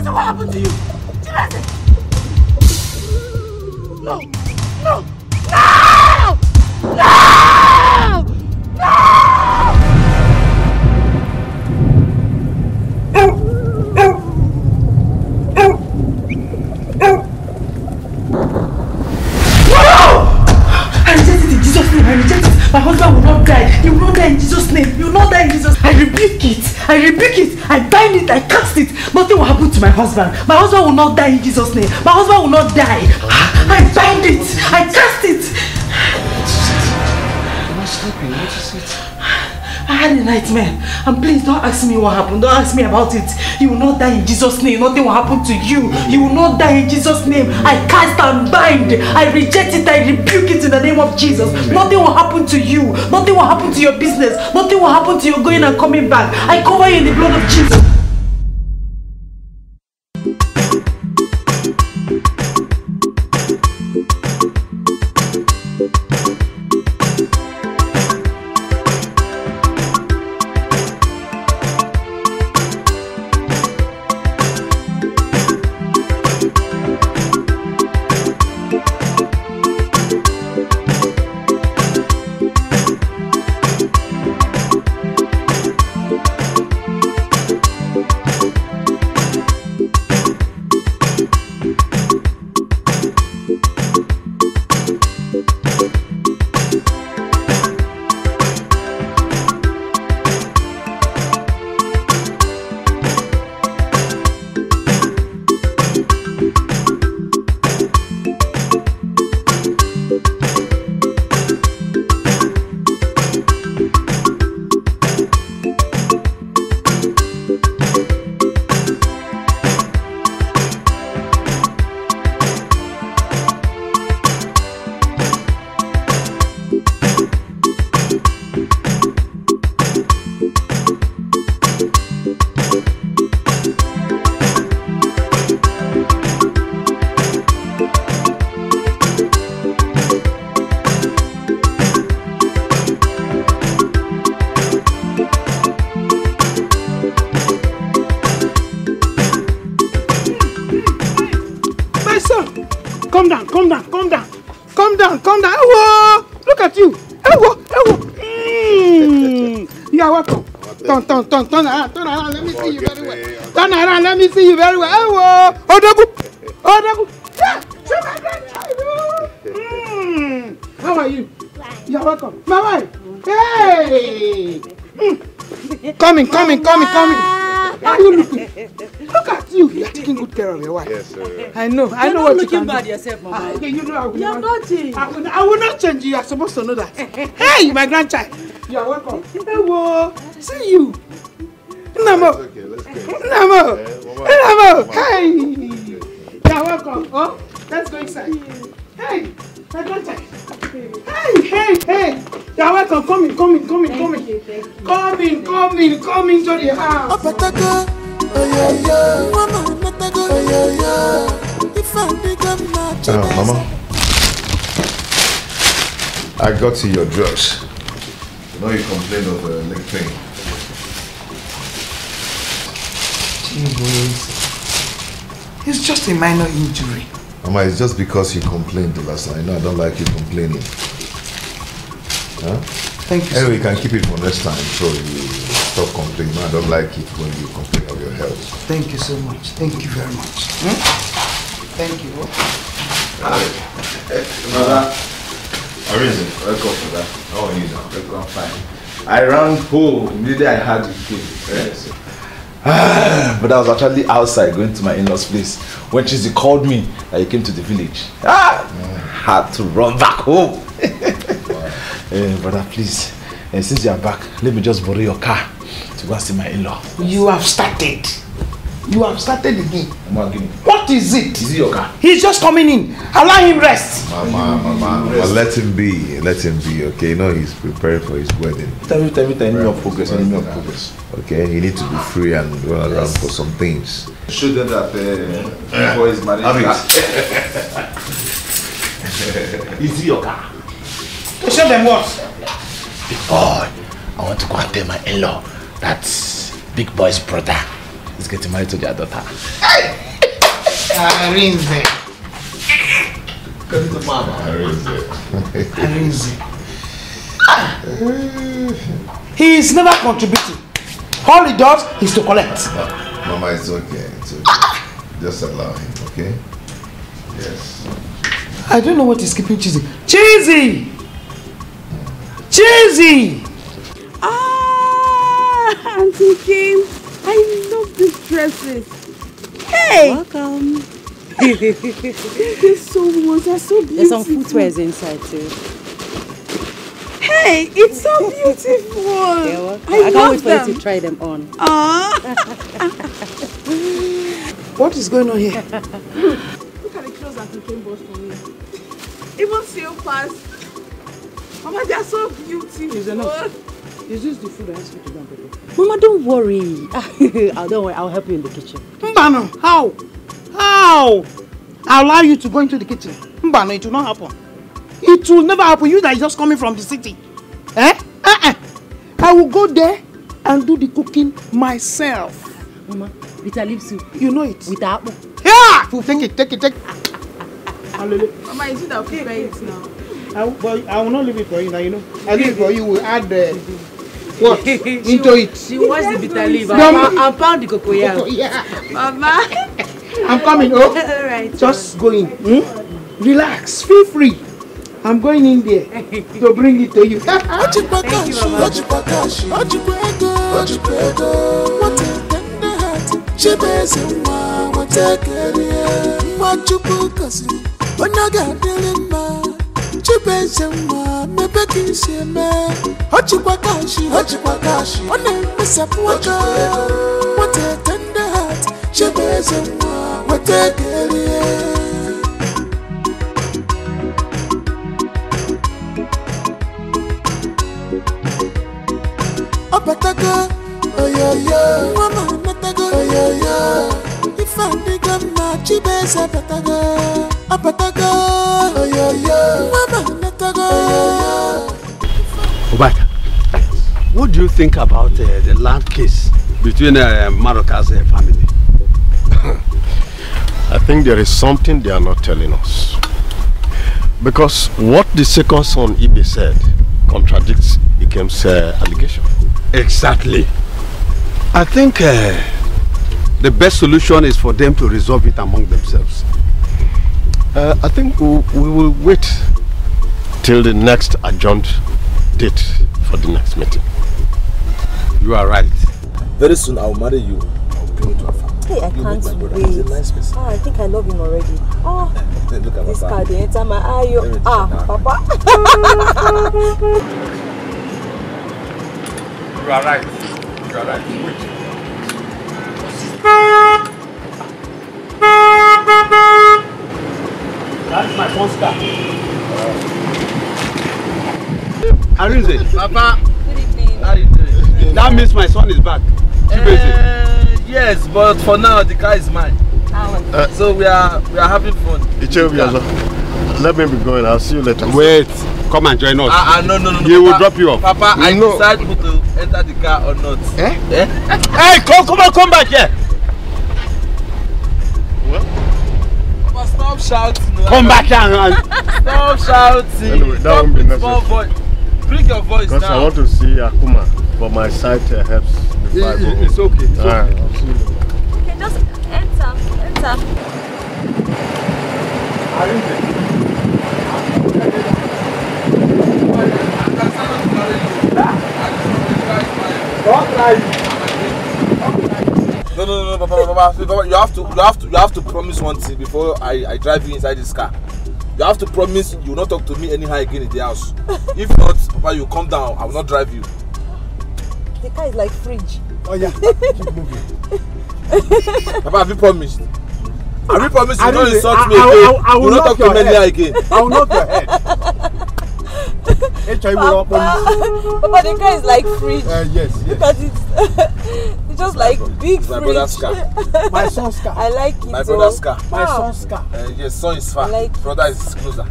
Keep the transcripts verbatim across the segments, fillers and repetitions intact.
Chibese, what happened to you? Chibese! No! No! No! No! My husband will not die. He will not die in Jesus' name. He will not die in Jesus' name. I rebuke it. I rebuke it. I bind it. I cast it. Nothing will happen to my husband. My husband will not die in Jesus' name. My husband will not die. I bind it. I cast it. Am I sleeping? What is it? I had a nightmare. And please don't ask me what happened. Don't ask me about it. You will not die in Jesus' name. Nothing will happen to you. You will not die in Jesus' name. I cast and bind. I reject it. I rebuke it in the name of Jesus. Nothing will happen to you. Nothing will happen to your business. Nothing will happen to your going and coming back. I cover you in the blood of Jesus. Turn around, turn around, let me see you very well. Turn around, let me see you very well. Oh, oh, Odogu! Odogu! Show my grandchild! How are you? You're welcome. My wife! Hey! Mm. Coming, coming, coming, coming. How are you looking? Look at you. You're taking good care of your wife. Yes, sir. I know. I know what you can do. You're not looking bad yourself, Mama. Okay, you know I will not. You're dirty. I will, I will not change you. You're supposed to know that. Hey, my grandchild. You're welcome. Hello. See you. Namo! Okay, let's go. Namo! Namo! Hey! You're welcome. Oh, let's go inside. Hey! My grandchild! Hey! Hey! Hey! You're welcome. Come in, come in, come in, come in. Come in, come in, come into the house. Uh, Mama, I got you your drugs. You know you complained of uh, leg pain. It's just a minor injury. Mama, it's just because you complained the last time. I know I don't like you complaining. Huh? Thank you. Anyway, we can keep it for next time so you stop complaining. I don't like it when you complain of your health. Thank you so much. Thank you very much. Hmm? Thank you. Mother, Arinze, welcome for that. How are you now? Welcome, fine. I ran home. Immediately I had to give. But I was actually outside going to my in-laws place when Chizzy called me that he came to the village. Ah, yeah. Had to run back home. Wow. uh, brother, please, uh, since you are back, let me just borrow your car to go and see my in-law. You have started. You have started again. What is it? Is it your car? He's just coming in. Allow him rest. Mama, mama, rest. Let him be. Let him be, okay? You know he's preparing for his wedding. Tell me, tell me, tell me your progress. Tell me your progress. Okay, he needs to be free and run around for some things. Show them that uh, before his marriage. Is it your car? Show them what? Big boy. I want to go and tell my in-law that's Big Boy's brother. is getting married to their daughter. Arinze. Arinze. Arinze. He is never contributing. All he does is to collect. Mama, it's okay. It's okay. Just allow him, okay? Yes. I don't know what is keeping Chizzy. Chizzy! Chizzy! Ah, Auntie Kim, I love these dresses. Hey! Welcome. Thank you so much. They're so beautiful. There's some footwear inside too. Hey, it's so beautiful. You're welcome. I, I can't wait them. for you to try them on. Ah. What is going on here? Look at the clothes that you came bought for me. Even so fast. Mama, they are so beautiful. Is enough. Is this the food I asked you to go and prepare? Mama, don't worry. I don't worry. I'll help you in the kitchen. Mbano, how? How? I'll allow you to go into the kitchen. Mbano, it will not happen. It will never happen. You that is just coming from the city. Eh? Uh-uh. I will go there and do the cooking myself. Mama. Bitter leaf soup. You know it. With apple. Yeah! Fufu. Take it, take it, take it. Mama, is it that we prepare it now? I will, but I will not leave it for you now, you know. I leave it for you. Will add the what into will, it. She wants the bitter leaf. I'll pound the cocoyam. Yeah. Mama. I'm coming. Oh. All right. Just go in. Hmm? Relax. Feel free. I'm going in there to bring it to you. Thank you, Mama. Chibese mwa watakere Mwachuku kasi Wanagadilima Chibese mwa mebekishime Hochiwakashi Hochiwakashi Wanemesapu waka Watetende hati Chibese mwa watakere Opataka Oyoyo Mama if I dig up my Chibese Patago, a Patago, oh, yo, yo, Mama, let her go. Obata, what do you think about uh, the land case between the uh, Marokaze family? I think there is something they are not telling us. Because what the second son Igwe said contradicts Ikem's uh, allegation. Exactly. I think uh, the best solution is for them to resolve it among themselves. Uh, I think we, we will wait till the next adjourned date for the next meeting. You are right. Very soon I will marry you. I will bring you to a family. Hey, I you can't look my brother. Wait. He's a nice person. Oh, I think I love him already. Oh, look at this card enter my eye. Ah, Papa. You are right. You are right. Wait. That's my phone star. Arinze. Papa. Good evening. Arinze. That means my son is back. Uh, yes, but for now the car is mine. Uh, so we are we are having fun. Yeah. Let me be going. I'll see you later. Wait. Come and join us. Ah, uh, uh, no, no, no. He will drop you off. Papa, I no. decide to enter the car or not. Eh? Eh? Hey, come, come on, come back here. What? Papa, stop shouting. No, come back here and stop shouting. Anyway, that stop won't be necessary. Bring your voice because down. I want to see Akuma, but my sight uh, helps. It, it, it's okay. It's All okay. Right. Okay, just enter, enter. Are you No, no, no, Papa, Papa, Papa, you have to, you have to, you have to promise one thing before I, I drive you inside this car. You have to promise you will not talk to me anyhow again in the house. If not, Papa, you come down. I will not drive you. The car is like fridge. Oh yeah. Keep moving. Papa, have you promised? Have you promised you don't insult me again? I will not talk to me anyhow again. I will knock your head. Papa, Papa, the car is like fridge. Uh, yes, yes. Because it's, the just like big fridge. My brother's car. My son's car. I like it. My brother's car. My son's car. Yes, son is far. Brother is closer.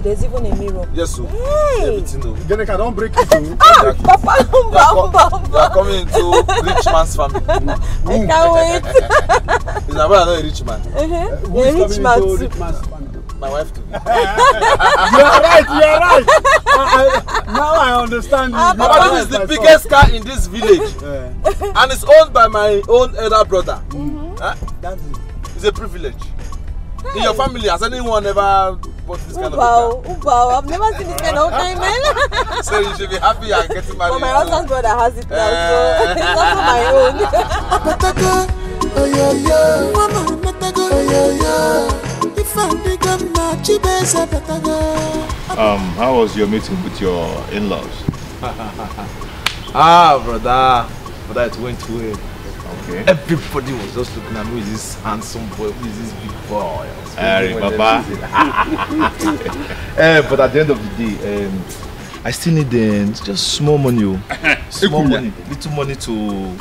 There's even a mirror. Yes, sir. Ginika, don't break it. Papa, you are coming to rich man's family. I can't wait. He's about a rich man. A rich man's family. My wife too. You are right, you are right. I, I, now I understand. My brother is the biggest car in this village. Yeah. And it's owned by my own elder brother. Mm-hmm. Huh? That's it. It's a privilege. Hey. In your family, has anyone ever bought this kind Ubao, of car? Ubao, I've never seen this kind of time, man. So you should be happy and getting married. But my husband's brother has it now, so it's not my own. Um, how was your meeting with your in-laws? ah, brother, brother, it went well. Okay. Everybody was just looking at me, who is this handsome boy, who is this big boy? Hey, Baba. Hey, but at the end of the day, um, I still need uh, just small money, small money, little money to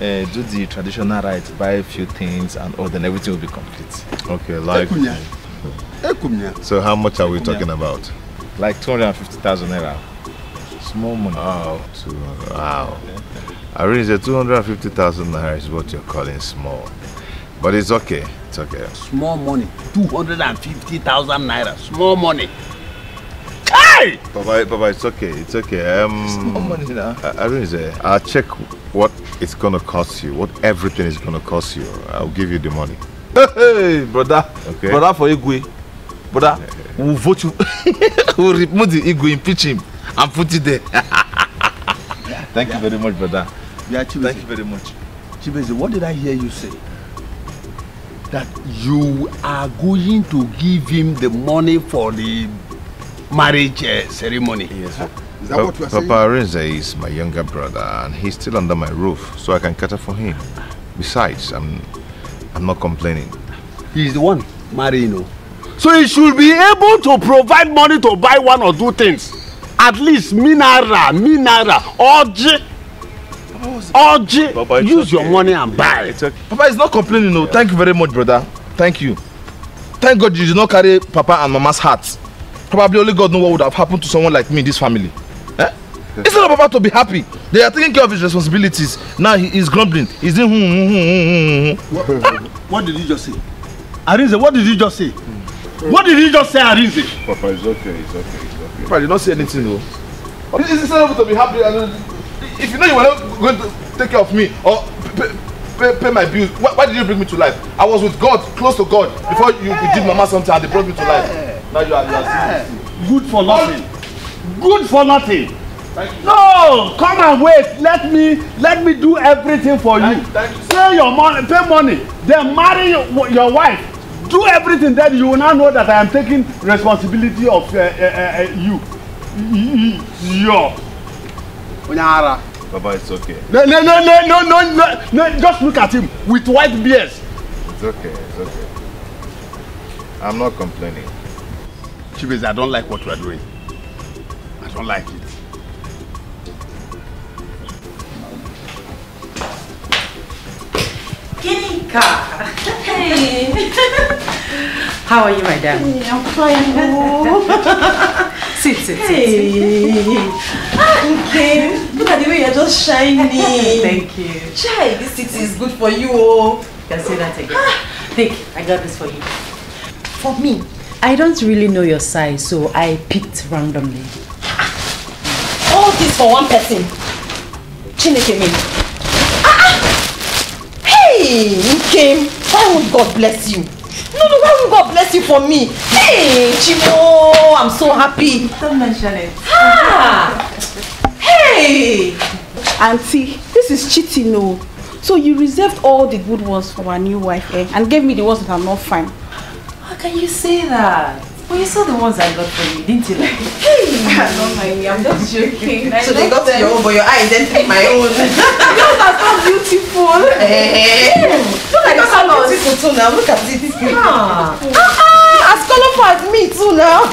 Uh, do the traditional rites, buy a few things, and all, then everything will be complete. Okay, like. So, how much are we talking about? Like two hundred fifty thousand naira. Small money. Wow. Two, wow. Arinze, two hundred fifty thousand naira is what you're calling small. But it's okay. It's okay. Small money. two hundred fifty thousand naira. Small money. Hey! Papa, Papa, it's okay. It's okay. Um, small money now. Arinze, I'll check what it's gonna cost you, what everything is gonna cost you. I'll give you the money. Hey, brother. Okay. Brother for Igwe. Brother, yeah. We'll vote you. We'll remove the Igwe, impeach him, and put it there. Thank yeah. you very much, brother. Yeah, Chibese. Thank you very much. Chibese, what did I hear you say? That you are going to give him the money for the marriage uh, ceremony. Yes, sir. Is that pa what you are saying? Papa Arinze is my younger brother and he's still under my roof, so I can cater for him. Besides, I'm I'm not complaining. He's the one Marino. So he should be able to provide money to buy one or two things. At least Minara, Minara, Oji. Oji. Papa, use okay. your money and buy. It's okay. Papa is not complaining, no. Yeah. Thank you very much, brother. Thank you. Thank God you did not carry Papa and Mama's hearts. Probably only God knows what would have happened to someone like me in this family. It's not about to be happy. They are taking care of his responsibilities. Now he is grumbling. He's doing. What, what did you just say? Arinze, what did you just say? What did you just say, Arinze? Papa, it's okay, it's okay, it's okay. Papa, did not say anything though. It's not about to be happy. If you know you were not going to take care of me or pay, pay, pay my bills, why, why did you bring me to life? I was with God, close to God, before you did Mama something and they brought me to life. Now you are, you are good for nothing. Good for nothing. No, come and wait. Let me, let me do everything for you. Thank you. Pay your money, pay money. Then marry your, your wife. Do everything. Then you will now know that I am taking responsibility of uh, uh, uh, you. Yo. Baba, it's okay. No, no, no, no, no, no, no, no. Just look at him with white beards. It's okay. It's okay. I'm not complaining. Chibese, I don't like what you are doing. I don't like it. Ginika! Hey! How are you, my darling? Hey, I'm fine. Oh. sit, sit, hey. sit, sit. Okay. Look at the way you're just shining. Thank you. Chai, this city is good for you. You can say that again. Think, I got this for you. For me, I don't really know your size, so I picked randomly. All this for one person. Chineke me. Hey, you came. Why would God bless you? No, no, why would God bless you for me? Hey, Chimo, I'm so happy. Don't mention it. Ah, hey! Auntie, this is cheating, no. So you reserved all the good ones for our new wife, eh? And gave me the ones that are not fine. How can you say that? Well, you saw the ones I got for you, didn't you? Like, hey, not my way. I'm just joking. So they got to your own, but your eyes then take my own. Those are so beautiful. Hey, look at this one. Beautiful too now. Look at this. Ah, ah, ah, as colorful as me too now.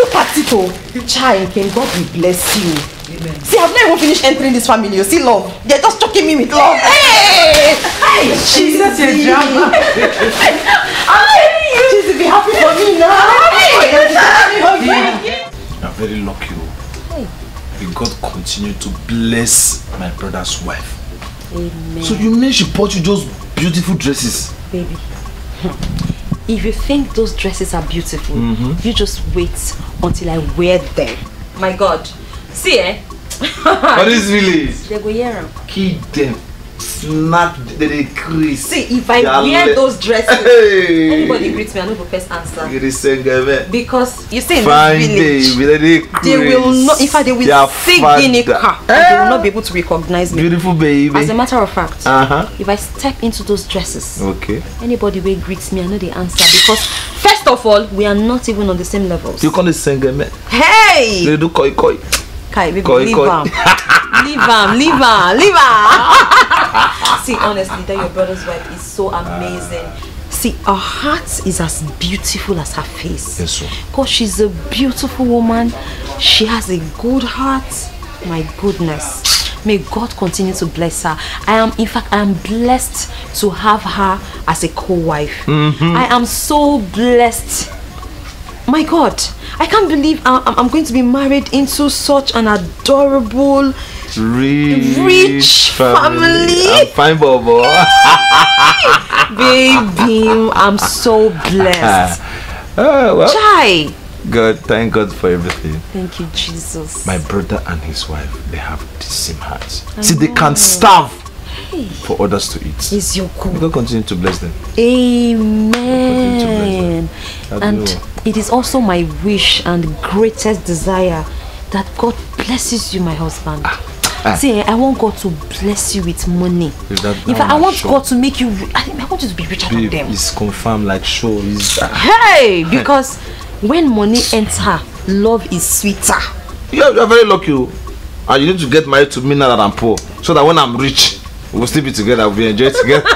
Look at it, oh, child. Can God bless you? Amen. See, I've not even finished entering this family. You see, love. They're just choking me with love. Hey! Hey! Jesus, you're drama. I'm telling you. Be happy for me now. I'm very lucky. Hey. God continue to bless my brother's wife. Amen. So you mean she bought you those beautiful dresses? Baby. If you think those dresses are beautiful, mm-hmm. you just wait until I wear them. My God. See, eh? What is really? They go here. Keep them. Snap the crease. See, if I Yale. wear those dresses, hey. anybody greets me, I know the first answer. Because you see, in this village, day, they will not, if I they will see Ginika, they will not be able to recognize me. Beautiful baby. As a matter of fact, uh-huh. if I step into those dresses, okay. anybody will greet me, I know the answer. Because first of all, we are not even on the same levels. You call it Sengeme. Hey! They do koi koi. Kai, baby, koi, leave koi. Leave him, leave him, leave him. See, honestly, that your brother's wife is so amazing. See, her heart is as beautiful as her face. Yes, sir. Because she's a beautiful woman. She has a good heart. My goodness. May God continue to bless her. I am, in fact, I am blessed to have her as a co-wife. Mm-hmm. I am so blessed. My God, I can't believe I'm, I'm going to be married into such an adorable, Rich, rich family, family. I'm fine, Bobo. Baby, I'm so blessed. Oh, well, Chai. God, thank God for everything. Thank you, Jesus. My brother and his wife, they have the same hearts. I See, know. They can't starve hey. for others to eat. It's your cool. God continue to bless them. Amen. Bless them. And know. It is also my wish and greatest desire that God blesses you, my husband. Ah. Ah. See, I want God to bless you with money. If, that, if I, I want sure. God to make you, I, think I want you to be richer Babe, than them. It's confirmed, like sure. It's, uh, hey, because when money enters, love is sweeter. Yeah, you're very lucky, and you need to get married to me now that I'm poor, so that when I'm rich, we'll still be together. We'll enjoy together.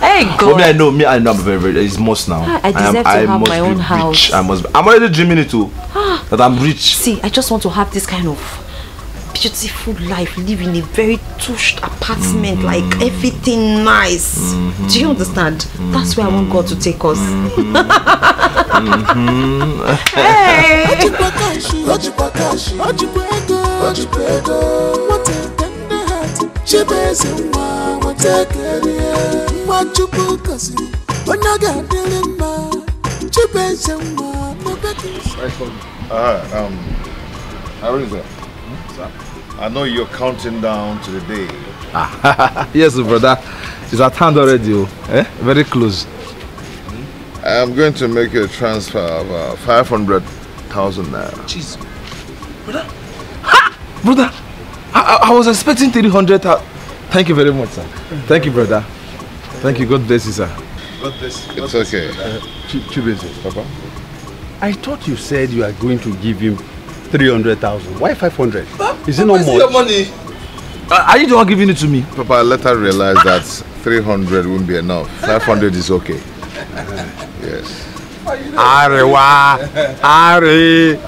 Hey, God. For me, I know me. I know I'm very, very. It's must now. I, I deserve I am, to I have must my own rich. house. I must. Be, I'm already dreaming it too. Ah. That I'm rich. See, I just want to have this kind of beautiful life, live in a very touched apartment, mm-hmm. like everything nice. Mm-hmm. Do you understand? Mm-hmm. That's where I want God to take us. Mm-hmm. mm-hmm. Hey! Uh, um, how is that? I know you're counting down to the day. Yes, brother. It's at hand already. Eh? Very close. I'm going to make a transfer of uh, five hundred thousand naira. Jeez. Brother? Ha! Brother! I, I was expecting three hundred thousand. Thank you very much, sir. Thank you, brother. Thank you. God bless you, sir. God bless you. It's okay. Uh, Chibese, Papa. I thought you said you are going to give him three hundred thousand. Why five hundred? Is it not more? Your money? Uh, are you the one giving it to me? Papa, I later realized ah. that three hundred won't be enough. five hundred is okay. Yes. Arewa! Are!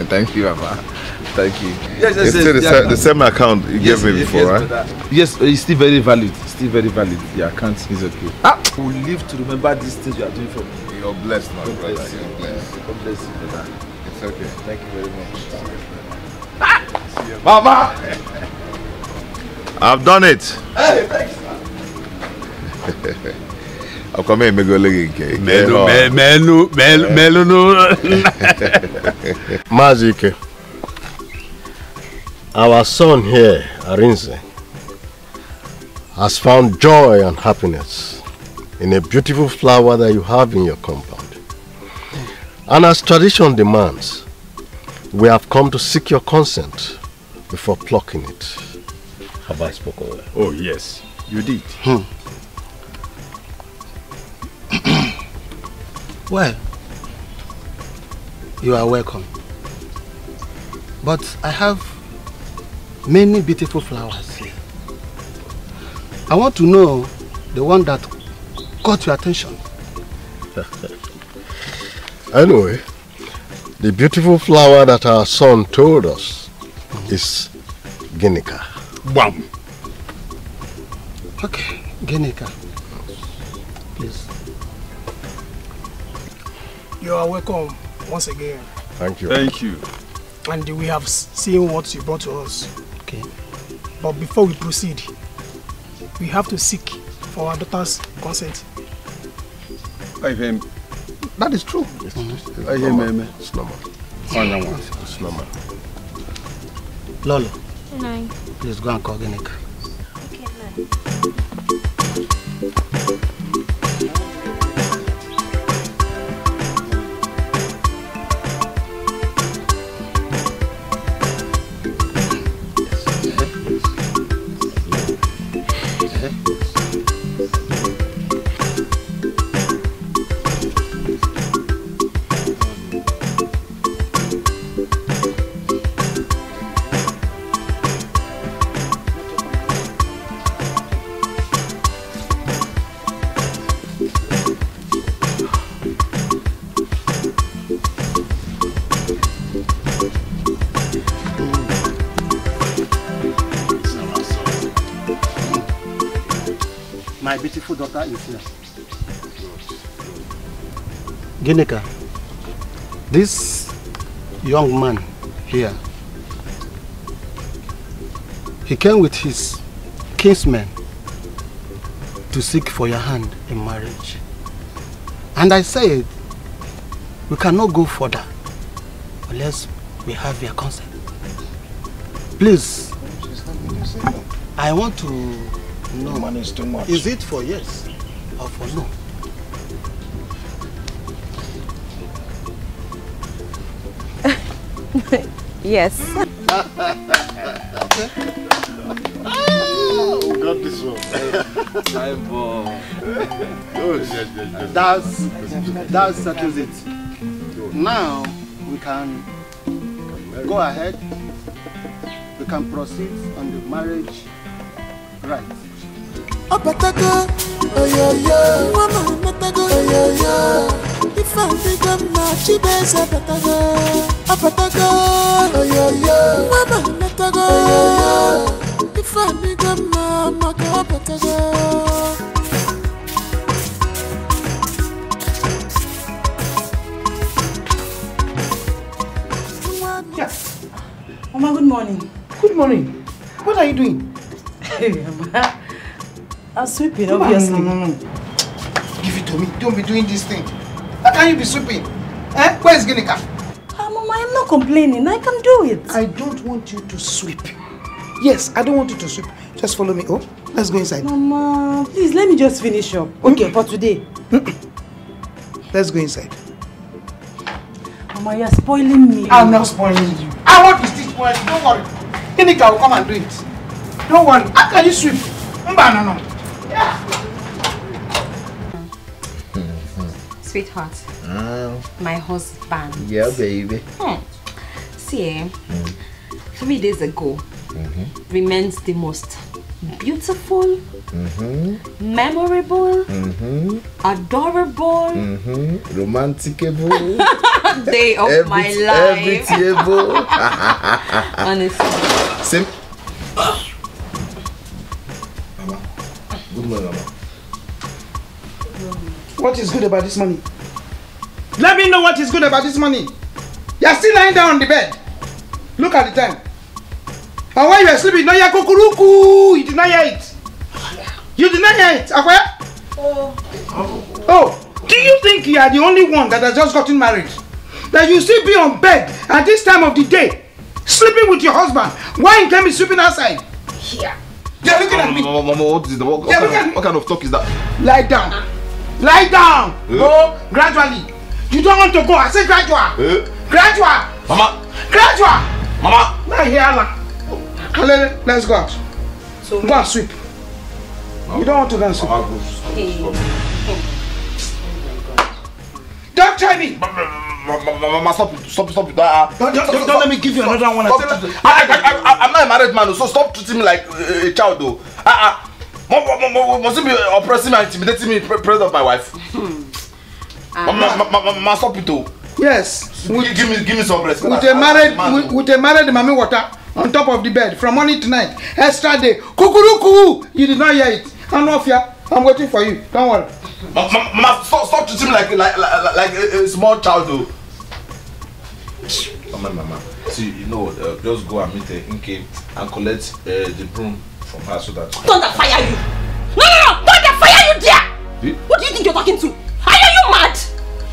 Thank you, Papa. Thank you. Yes, yes, it's yes, still yes, the, yes, the same account you yes, gave me yes, before, yes, right? Yes, it's still very valid. Still very valid. Your account is okay. Ah. We'll live to remember these things you are doing for me. You're blessed, my brother. You're blessed. God bless you, brother. It's okay. Thank you very much. Mama! I've done it. Hey, thanks. I'll come here and make a leg again. Melu, melu, melu, melu, melu. Mazike, our son here, Arinze, has found joy and happiness in a beautiful flower that you have in your compound. And as tradition demands, we have come to seek your consent before plucking it. Have I spoken? Oh yes, you did. Hmm. Well, you are welcome. But I have many beautiful flowers here. I want to know the one that caught your attention. Anyway, the beautiful flower that our son told us is Ginika. Wow. Okay, Ginika, please. You are welcome once again. Thank you. Thank you. And we have seen what you brought to us. Okay. But before we proceed, we have to seek for our daughter's consent. I am. That is true. It's, mm-hmm. I am. It's normal. It's normal. Lolo. Nine. Please go and call Ginika. Okay, nine. Beautiful daughter is here. Ginika, this young man here, he came with his kinsmen to seek for your hand in marriage. And I said, we cannot go further unless we have your consent. Please, I want to... No money is too much. Is it for yes or for no? Yes. Oh, we got this one. that's that settles it. Now we can go ahead. We can proceed on the marriage right. Oh, Patago, oh, yo, yo, mama, Patago, oh, yo, yo. If I think I'm not Chibese, Patago, oh, Patago, oh, yo, yo, mama, Patago, oh, yo, yo. If I think I'm not Mako, Patago. Yes. Mama, good morning. Good morning. What are you doing? Hey, Mama. I'm sweeping, obviously. No, no, no, no. Give it to me. Don't be doing this thing. How can you be sweeping? Eh? Where is Ginika? Ah, Mama, I'm not complaining. I can do it. I don't want you to sweep. Yes, I don't want you to sweep. Just follow me up. Let's go inside. Mama, please, let me just finish up. Okay, mm-mm. For today. Mm-mm. Let's go inside. Mama, you're spoiling me. I'm not spoiling you. I want to stitch for you. Don't worry. Ginika will come and do it. Don't worry. How can you sweep? Mbano, no. Yeah. Mm-hmm. Sweetheart, oh. My husband. Yeah, baby. Hmm. See, mm. three days ago mm-hmm. remains the most beautiful, mm-hmm. memorable, mm-hmm. adorable, mm-hmm. romanticable day of every, my life. Honestly. Sim What is good about this money? Let me know what is good about this money. You are still lying down on the bed. Look at the time. And while you are sleeping, you did not hear kukuruku. You did not hear it. You did not hear it. Oh. Oh. Do you think you are the only one that has just gotten married? That you still be on bed at this time of the day, sleeping with your husband? Why in can be sleeping outside? Here. They are looking at me. Mama, mama, what is the what, what, kind of, what kind of talk is that? Lie down. Lie down. Eh? Go gradually. You don't want to go. I say gradual. Eh? Gradual. Mama. Gradual. Mama. Now here, Allah. Let's go out. So go and sweep. Mama. You don't want to go and sweep. Mama, go, go, go. Don't try me. Mama, stop it. Stop, stop it. Uh, don't don't, stop, don't stop, let me give you stop, another one. Stop, stop, stop. I, I, I, I'm not a married man, so stop treating me like a child, though. Uh, uh, must you be oppressing and intimidating me in the presence of my wife? uh, Mama, ma, ma, ma, ma, stop it, though. Yes. With, give, me, give me some respect. With a married, man, with, with a married mommy water, on top of the bed from morning to night. Extra day. Kukuruku! You did not hear it. I'm off here. I'm waiting for you. Don't worry. Mama, stop, stop treating me like, like, like, like a, a small child, though. Come on, Mama. See, you know, uh, just go and meet the Inke and collect uh, the broom from her so that... Don't that fire you! No, no, no! Don't that fire you, dear! Eh? What do you think you're talking to? Are you, you mad?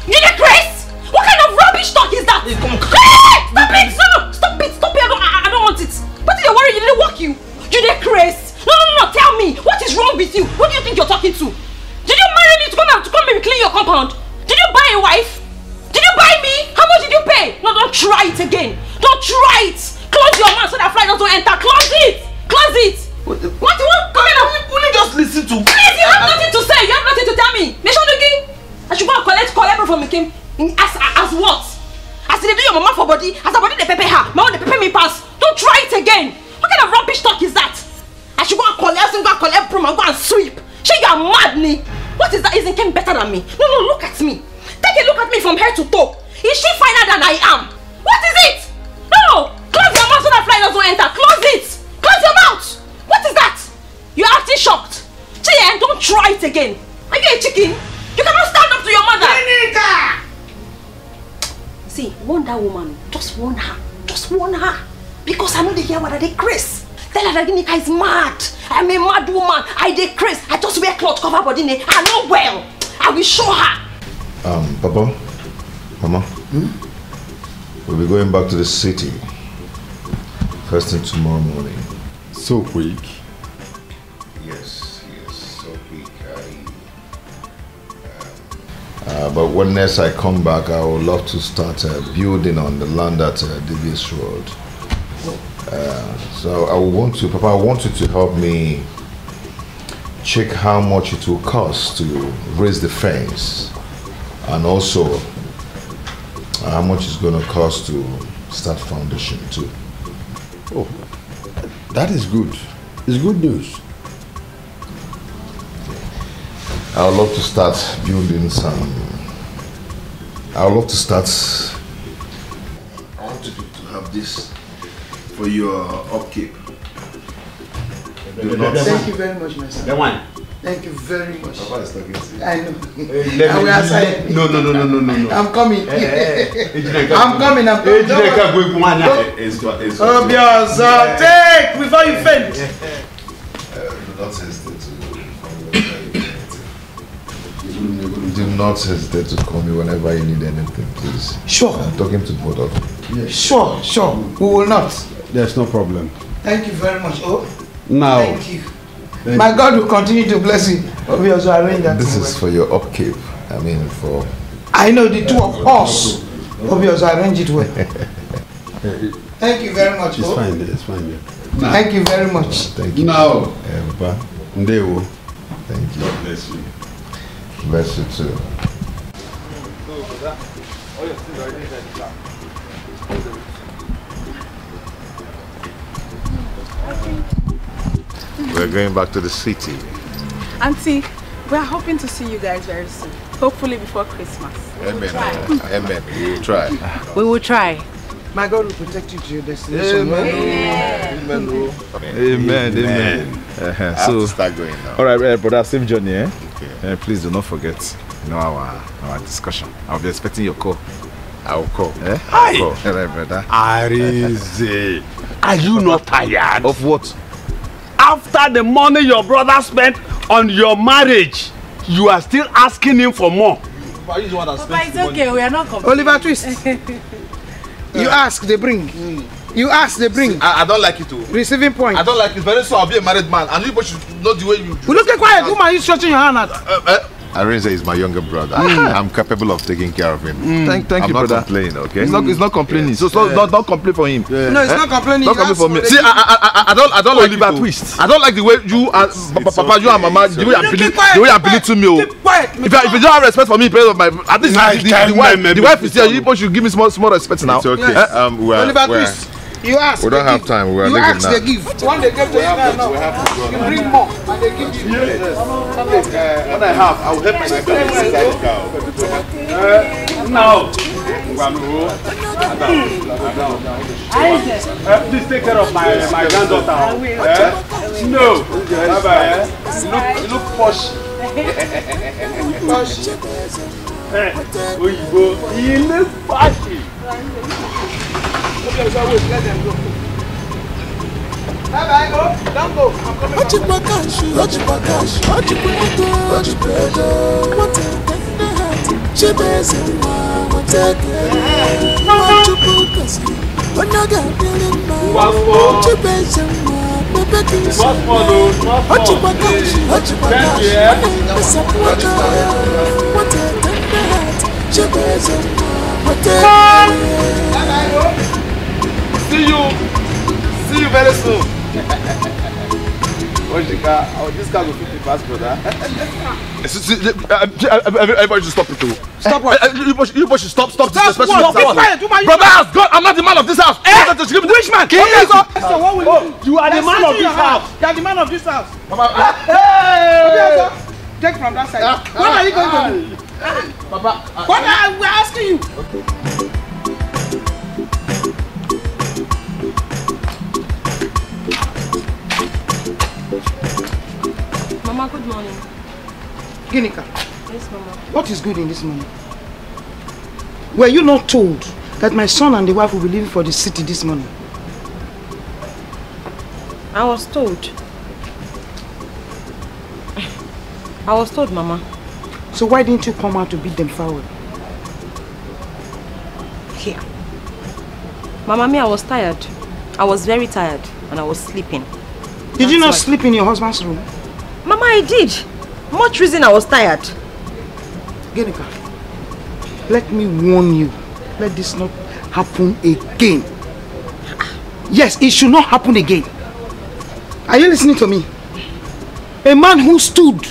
You the Grace? What kind of rubbish talk is that? Hey, come on, come on. Stop it! No, no, stop it! Stop it! I don't, I, I don't want it! What do you worry? You didn't walk you! You the Grace! No, no, no, no! Tell me! What is wrong with you? What do you think you're talking to? Did you marry me to come and to come and clean your compound? Did you buy a wife? Did you buy me? How much did you pay? No, don't try it again. Don't try it. Close your mouth so that fly doesn't enter. Close it. Close it. What do you want? Come here. Will you just listen to me? Please, you have nothing to say. You have nothing to tell me. I should go and collect collabor from him. As, as what? As they do your mama for body. As a body they pepe her. My own they pepe me pass. Don't try it again. What kind of rubbish talk is that? I should go and collect. Go and collect from and go and sweep. She you are madly. What is that? Isn't Kim better than me? No, no, look at me. Take a look at me from head to toe. Is she finer than I am? What is it? No! Close your mouth so that fly doesn't enter. Close it! Close your mouth! What is that? You're acting shocked. Chien, don't try it again. Are you a chicken? You cannot stand up to your mother. Ginika! See, warn that woman. Just warn her. Just warn her. Because I know they hear what I did, Chris. Tell her that Ginika is mad. I'm a mad woman. I did, Chris. I just wear cloth cover body. I know well. I will show her. Um, Papa, Mama, hmm? We'll be going back to the city first thing tomorrow morning. So quick? Yes, yes, so quick. I, um... uh, but when next I come back, I would love to start uh, building on the land at uh, Davies Road. Uh, so I want you, Papa, I want you to help me check how much it will cost to raise the fence. And also, uh, how much it's going to cost to start foundation too. Oh, that is good. It's good news. I would love to start building some... I would love to start... I want you to have this for your upkeep. Do not Thank you very much, my son. That one. Thank you very much. Papa is talking to you. I know. Hey, I will answer. No, no, no, no, no, no, no. I'm coming. Hey, hey. I'm coming. I'm coming. Obiozo, take before you faint. Do not hesitate to call me whenever you need anything, please. Sure. I'm talking to both of you. Yes. Sure, sure. We will not. There's no problem. Thank you very much. Oh. Now. Thank you. Thank My you. God will continue to bless you. Obiozo, arrange that. This is for your upkeep. I mean, for. I know the two of us. Obiozo, arrange it well. Thank you very much. It's oh. fine. It's fine. Yeah. Nah. Thank you very much. Oh, thank you. Now, Papa, Ndewo. Thank you. God bless you. Bless you too. I think we're going back to the city. Auntie, we're hoping to see you guys very soon. Hopefully before Christmas. Amen. Amen. We will try. We will try. My God will protect you to your destination. Amen. Amen. Amen. Amen. I have to start going now. All right, brother, safe journey. Eh? Okay. Uh, please do not forget you know, our, our discussion. I'll be expecting your call. I will call. Eh? I will call. All right, brother. Arinze, are you not tired? Of what? After the money your brother spent on your marriage, you are still asking him for more. Papa, is Papa it's okay, money. We are not complaining. Oliver Twist. You ask, they bring. Mm. You ask, they bring. See, I, I don't like it too. Receiving point. I don't like it, very soon I'll be a married man. And you people should know the way you... Will you stay quiet? Who are you stretching your hand at? Uh, uh, Arinze is my younger brother. Mm. I'm capable of taking care of him. Mm. Thank, thank I'm you, brother. I'm not complaining, okay? It's not, it's not complaining. Yeah. So, so yeah. Don't, don't complain for him. Yeah. No, it's eh? not complaining. Don't complain for me. See, I, I, I, I don't, I don't oh, like Oliver Twist. I don't like the way you, and it's, it's Papa, okay. you and Mama, the way I'm feeling, the way I'm feeling to me. Keep quiet. If, I, if you don't have respect for me, because of my, at least nah, the, the, the wife, the wife is here. You people should give me small, small respect now. It's okay. Um, Oliver Twist. You ask, you ask, they give. When they give to you now, you bring more and they give you. When I have, I will help myself. Now, Uh, please take care of my my granddaughter. I will. Uh, I will. No. Bye bye. Look, look posh. Posh. We go in the party. Let them go. Bye bye. Go. Don't go. I'm coming. What you What you What you What now got feeling my Chibese my baby's what follow what you want what you want yeah what a tender heart Chibese what a see you see you very soon. What's the car? Oh, this car will fit the fast brother. Everybody should stop it too. Stop what? You should stop, stop, stop, stop, stop, stop. Brother, God, I'm not the man of this house. Eh? Which man? Okay, so, so what will oh, you do? You are the man of this house. house. You are the man of this house. Hey! Okay, take from that side. Ah, what ah, are you going ah, to do? Ah. Papa, ah, what ah, are we asking you? Okay. Mama, good morning. Ginika. Yes, Mama. What is good in this morning? Were you not told that my son and the wife will be leaving for the city this morning? I was told. I was told, Mama. So why didn't you come out to beat them forward? Here. Mama, me, I was tired. I was very tired and I was sleeping. Did That's you not why. sleep in your husband's room? Mama, I did. Much reason I was tired. Ginika, let me warn you. Let this not happen again. Yes, it should not happen again. Are you listening to me? A man who stood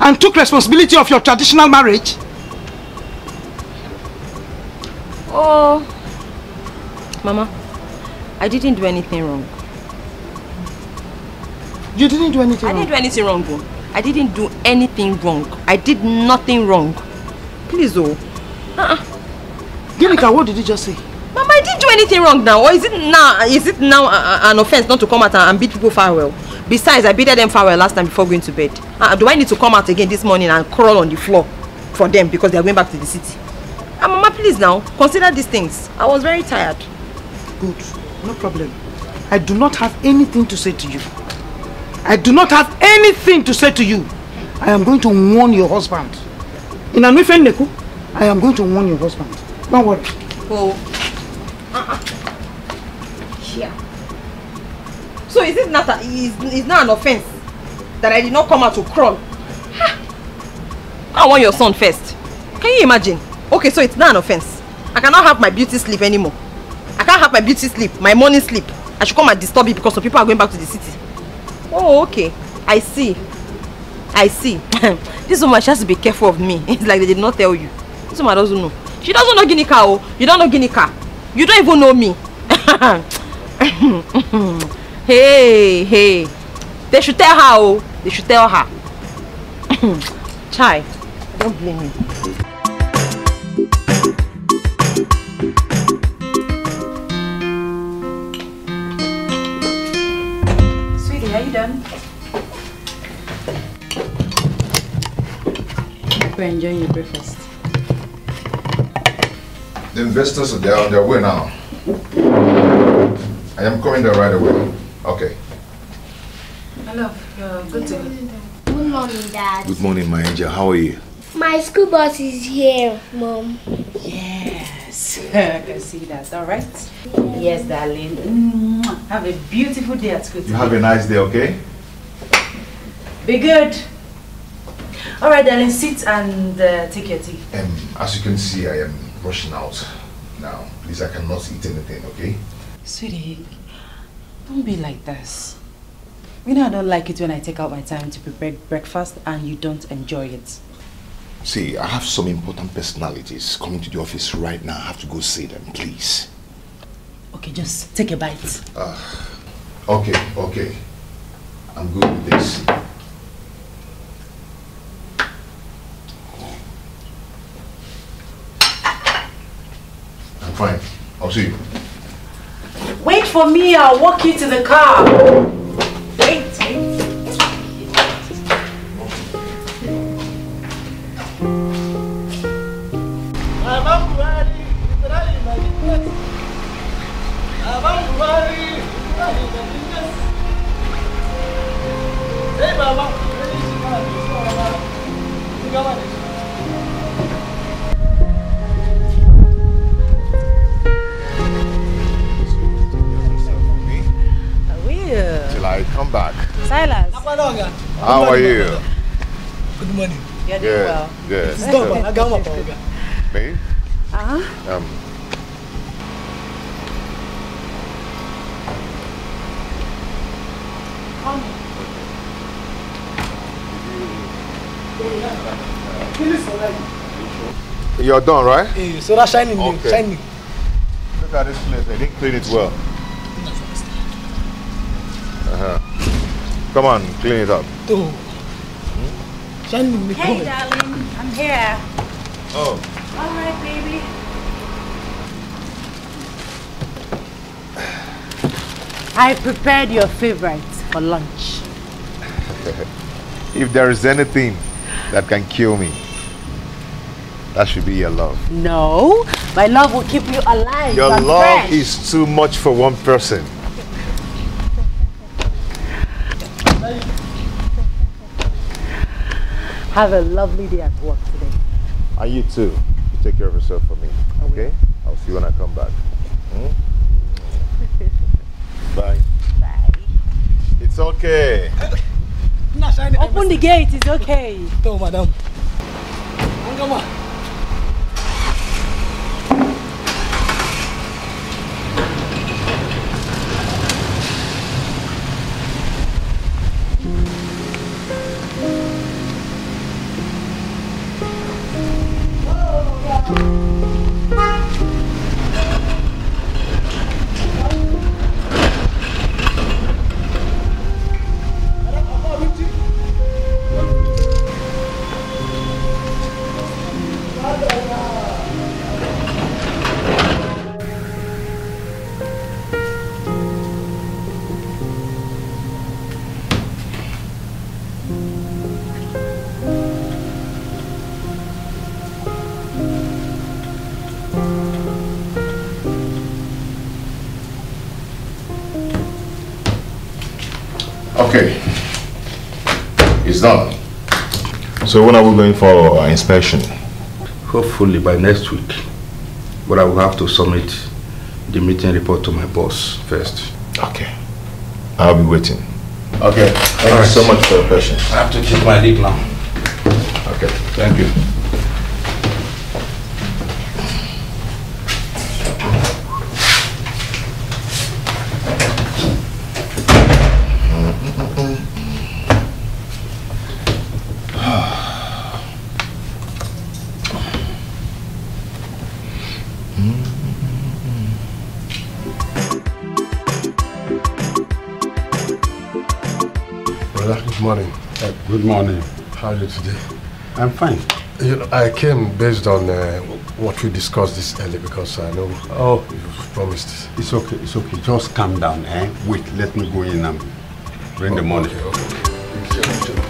and took responsibility of your traditional marriage. Oh, Mama, I didn't do anything wrong. You didn't do anything wrong? I didn't do anything wrong, bro. I didn't do anything wrong. I did nothing wrong. Please, oh. Uh-uh. Ginika, what did you just say? Mama, I didn't do anything wrong now. Or is it now, is it now an offense not to come out and beat people farewell? Besides, I beat them farewell last time before going to bed. Uh, do I need to come out again this morning and crawl on the floor for them because they are going back to the city? Uh, Mama, please now, consider these things. I was very tired. Good. No problem. I do not have anything to say to you. I do not have anything to say to you. I am going to warn your husband. In an Neku, I am going to warn your husband. Don't worry. Oh. Uh-uh. Yeah. So is it not a, is, is not an offense that I did not come out to crawl? Huh. I want your son first. Can you imagine? Okay, so it's not an offense. I cannot have my beauty sleep anymore. I can't have my beauty sleep, my morning sleep. I should come and disturb it because some people are going back to the city. Oh, okay. I see. I see. This woman has to be careful of me. It's like they did not tell you. This woman doesn't know. She doesn't know Ginika. Oh, you don't know Ginika. You don't even know me. hey, hey. They should tell her. Oh, they should tell her. Chai, don't blame me. Sweetie, are you done? Enjoying your breakfast. The investors are there on their way now. I am coming there right away. Okay. Hello. Uh, good morning. Good morning, Dad. Good morning, my angel. How are you? My school bus is here, Mom. Yes. I can see that. All right. Yes, darling. Mm-hmm. Have a beautiful day at school. You have a nice day, okay? Be good. All right, darling, sit and uh, take your tea. Um, as you can see, I am rushing out now. Please, I cannot eat anything, okay? Sweetie, don't be like this. You know I don't like it when I take out my time to prepare breakfast and you don't enjoy it. See, I have some important personalities coming to the office right now. I have to go see them, please. Okay, just take a bite. Uh, okay, okay. I'm good with this. Fine. I'll see you. Wait for me, I'll walk you to the car. Wait, wait. Till I come back. Silas. How are you? Good morning. You're doing good. Well. Good. It's done, I got up. Me? Uh-huh. Um, You're done, right? Yeah, so that's shining, okay. Shining. Look at this place, they didn't clean it well. Uh-huh. Come on, clean it up. Hmm? Hey, darling, I'm here. Oh. All right, baby. I prepared your favorites for lunch. If there is anything that can kill me, that should be your love. No, my love will keep you alive. Your love fresh. Is too much for one person. Have a lovely day at work today. And you too. You take care of yourself for me. Okay? I'll see you when I come back. Hmm? Bye. Bye. It's okay. Open the gate, it's okay. No, madam. Come on. Okay, it's done. So when are we going for our inspection? Hopefully by next week, but I will have to submit the meeting report to my boss first. Okay, I'll be waiting. Okay, thank you so much for your patience. I have to keep my lip now. Okay, thank you. Good morning. How are you today? I'm fine. You know, I came based on uh, what we discussed this earlier because I know. Oh, you promised. It's okay. It's okay. Just calm down, eh? Wait. Let me go in and bring okay, the money. Okay, okay.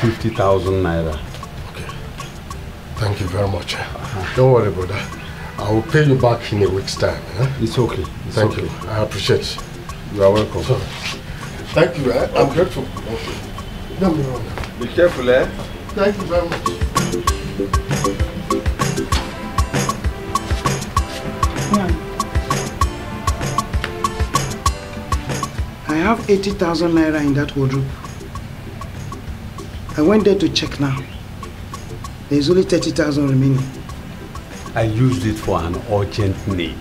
fifty thousand naira. Okay. Thank you very much. Uh-huh. Don't worry about that. I will pay you back in a week's time. Eh? It's okay. It's Thank okay. you. I appreciate it. You are welcome. Sorry. Thank you. I, I'm grateful. Okay. Be careful, eh? Thank you very much. I have eighty thousand naira in that wardrobe. I went there to check now. There's only thirty thousand remaining. I used it for an urgent need.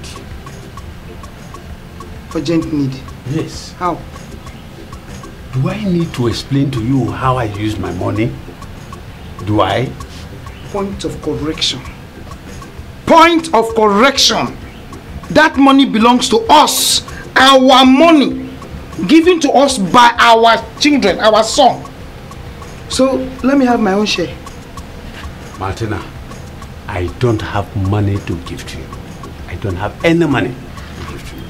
Urgent need? Yes. How? Do I need to explain to you how I use my money? Do I? Point of correction. Point of correction. That money belongs to us. Our money. Given to us by our children, our son. So, let me have my own share. Martina, I don't have money to give to you. I don't have any money to give to you.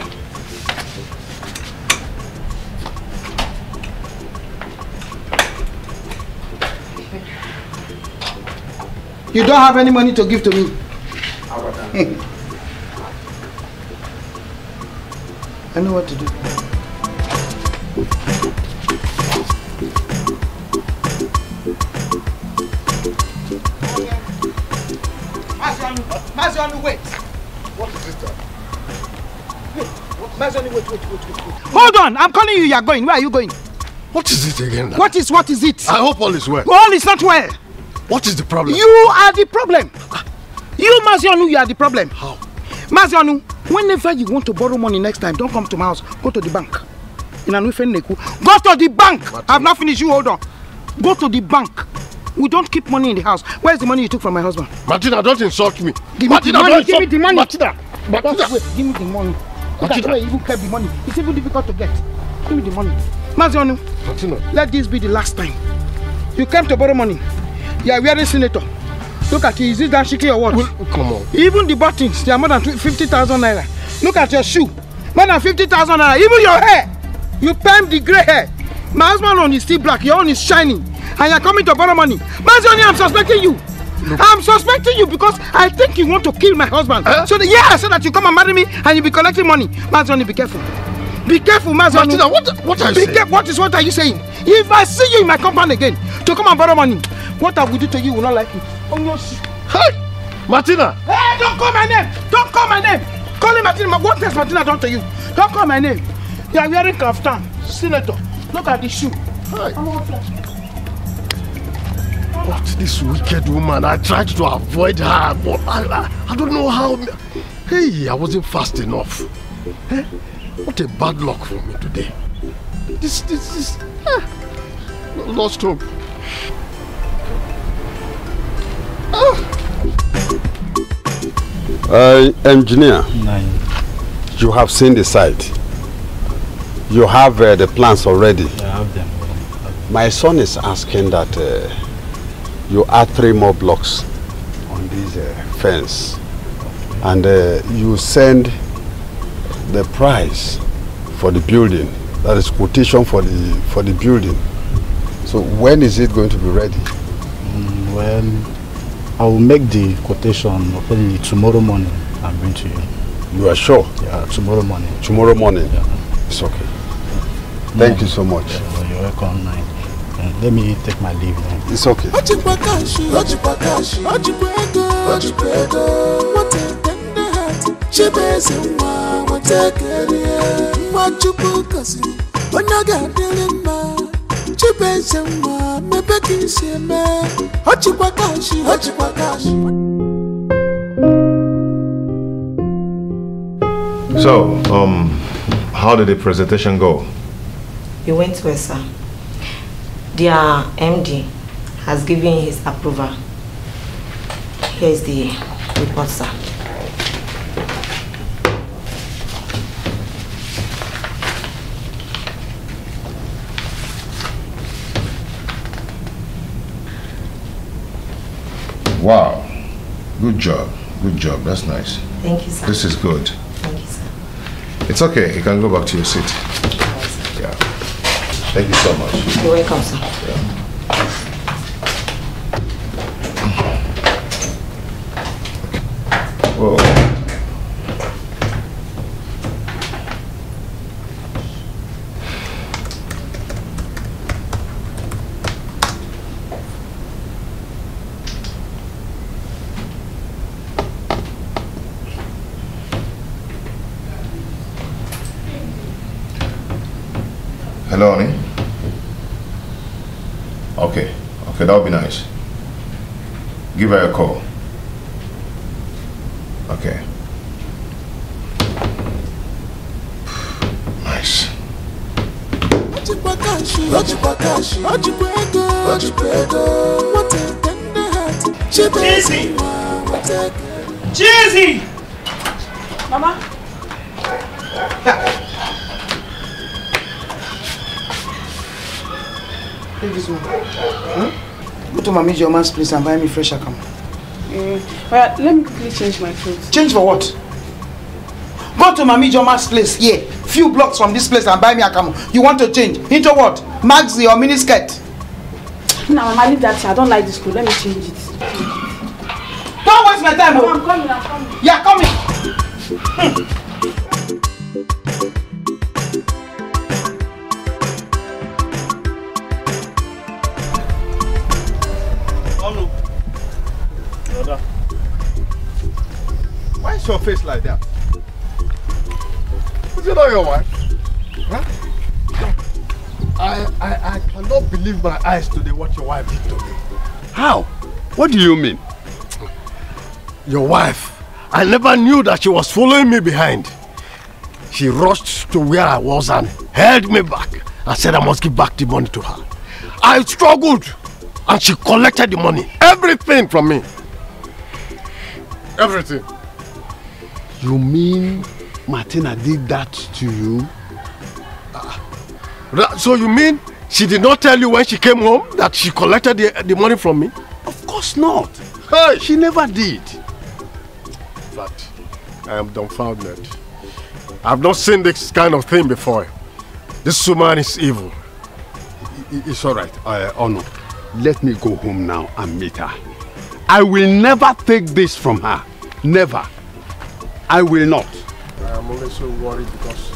You don't have any money to give to me. I know what to do. Mazianu, Mazianu, wait. What is this? Wait, Mazianu, wait, wait, wait, wait, wait. Hold on, I'm calling you. You are going. Where are you going? What is it again? Now? What is what is it? I hope all is well. All is not well. What is the problem? You are the problem. You, Mazianu, you are the problem. How? Mazianu, whenever you want to borrow money next time, don't come to my house. Go to the bank. In Anuifeneku. Go to the bank. I've not finished you. Hold on. Go to the bank. We don't keep money in the house. Where's the money you took from my husband? Martina, don't insult me. Give me Martina, the money. Don't give me the money. Martina. Martina. Martina. Wait, give me the money. That's where you even kept the money. It's even difficult to get. Give me the money. Mazianu, Martina, let this be the last time. You came to borrow money. Yeah, we are the senator. Look at you. Is it that shiki or what? Well, come on. Even the buttons, they are more than fifty thousand naira. Look at your shoe. More than fifty thousand naira. Even your hair. You perm the grey hair. My husband's own is still black. Your own is shining. And you're coming to borrow money. Mazianu, I'm suspecting you. Look. I'm suspecting you because I think you want to kill my husband. Huh? So, the, yeah, so that you come and marry me and you'll be collecting money. Mazianu, be careful. Be careful, Mazianu. Martina, what, what are you be saying? What is what are you saying? If I see you in my compound again to come and borrow money, what I will do to you will not like it. Oh, no. Hey! Martina! Hey, don't call my name! Don't call my name! Call me Martina. What has Martina done to you? Don't call my name. You are wearing kaftan, senator. Look at the shoe. Hey. What this wicked woman? I tried to avoid her, but I, I, I don't know how. Hey, I wasn't fast enough. Hey, what a bad luck for me today. This, this, this. Eh, lost hope. Uh, engineer, Nine. You have seen the site. You have uh, the plans already. Yeah, I have them. I have them. My son is asking that uh, you add three more blocks on this uh, fence, okay. And uh, you send the price for the building. That is quotation for the for the building. So when is it going to be ready? Mm, well. I will make the quotation probably tomorrow morning. I'll bring to you. You are sure? Yeah, tomorrow morning. Tomorrow morning? Yeah. It's okay. Yeah. Thank no. you so much. Yeah, well, you're welcome. Uh, let me take my leave now. It's okay. Okay. Chibese mwa mebeki seme Hochi kwa kashi, hochi kwa kashi. So, um, how did the presentation go? It went well, sir. Their M D has given his approval. Here is the report, sir. Wow, good job, good job, that's nice. Thank you, sir. This is good. Thank you, sir. It's okay, you can go back to your seat. Right, yeah. Thank you so much. You're welcome, sir. Yeah. Whoa. Hello, honey? Okay, okay, that would be nice. Give her a call. Okay. Nice. Kashi, Ojibakashi, Ojibrego, Ojibrego. What a tender heart, Chibese. Chizzy! Mama? Take this one. Huh? Go to Mami Joma's place and buy me fresh akam. Mm. Well, let me quickly change my clothes. Change for what? Go to Mami Joma's place here, yeah. Few blocks from this place and buy me akam. You want to change? Into what? Maxi or miniskirt? No, Mama, leave that. I don't like this clothes. Let me change it. Don't waste my time, no, I'm coming, I'm coming. You're coming. Hmm. Why is your face like that? Is it not your wife? Huh? I, I, I cannot believe my eyes today what your wife did to me. How? What do you mean? Your wife, I never knew that she was following me behind. She rushed to where I was and held me back. I said I must give back the money to her. I struggled and she collected the money. Everything from me. Everything. You mean Martina did that to you? Uh, so you mean she did not tell you when she came home that she collected the, the money from me? Of course not. Hey, she never did. But I am dumbfounded. I've not seen this kind of thing before. This woman is evil. It's all right, uh, Ono. Let me go home now and meet her. I will never take this from her. Never. I will not. I am only so worried because...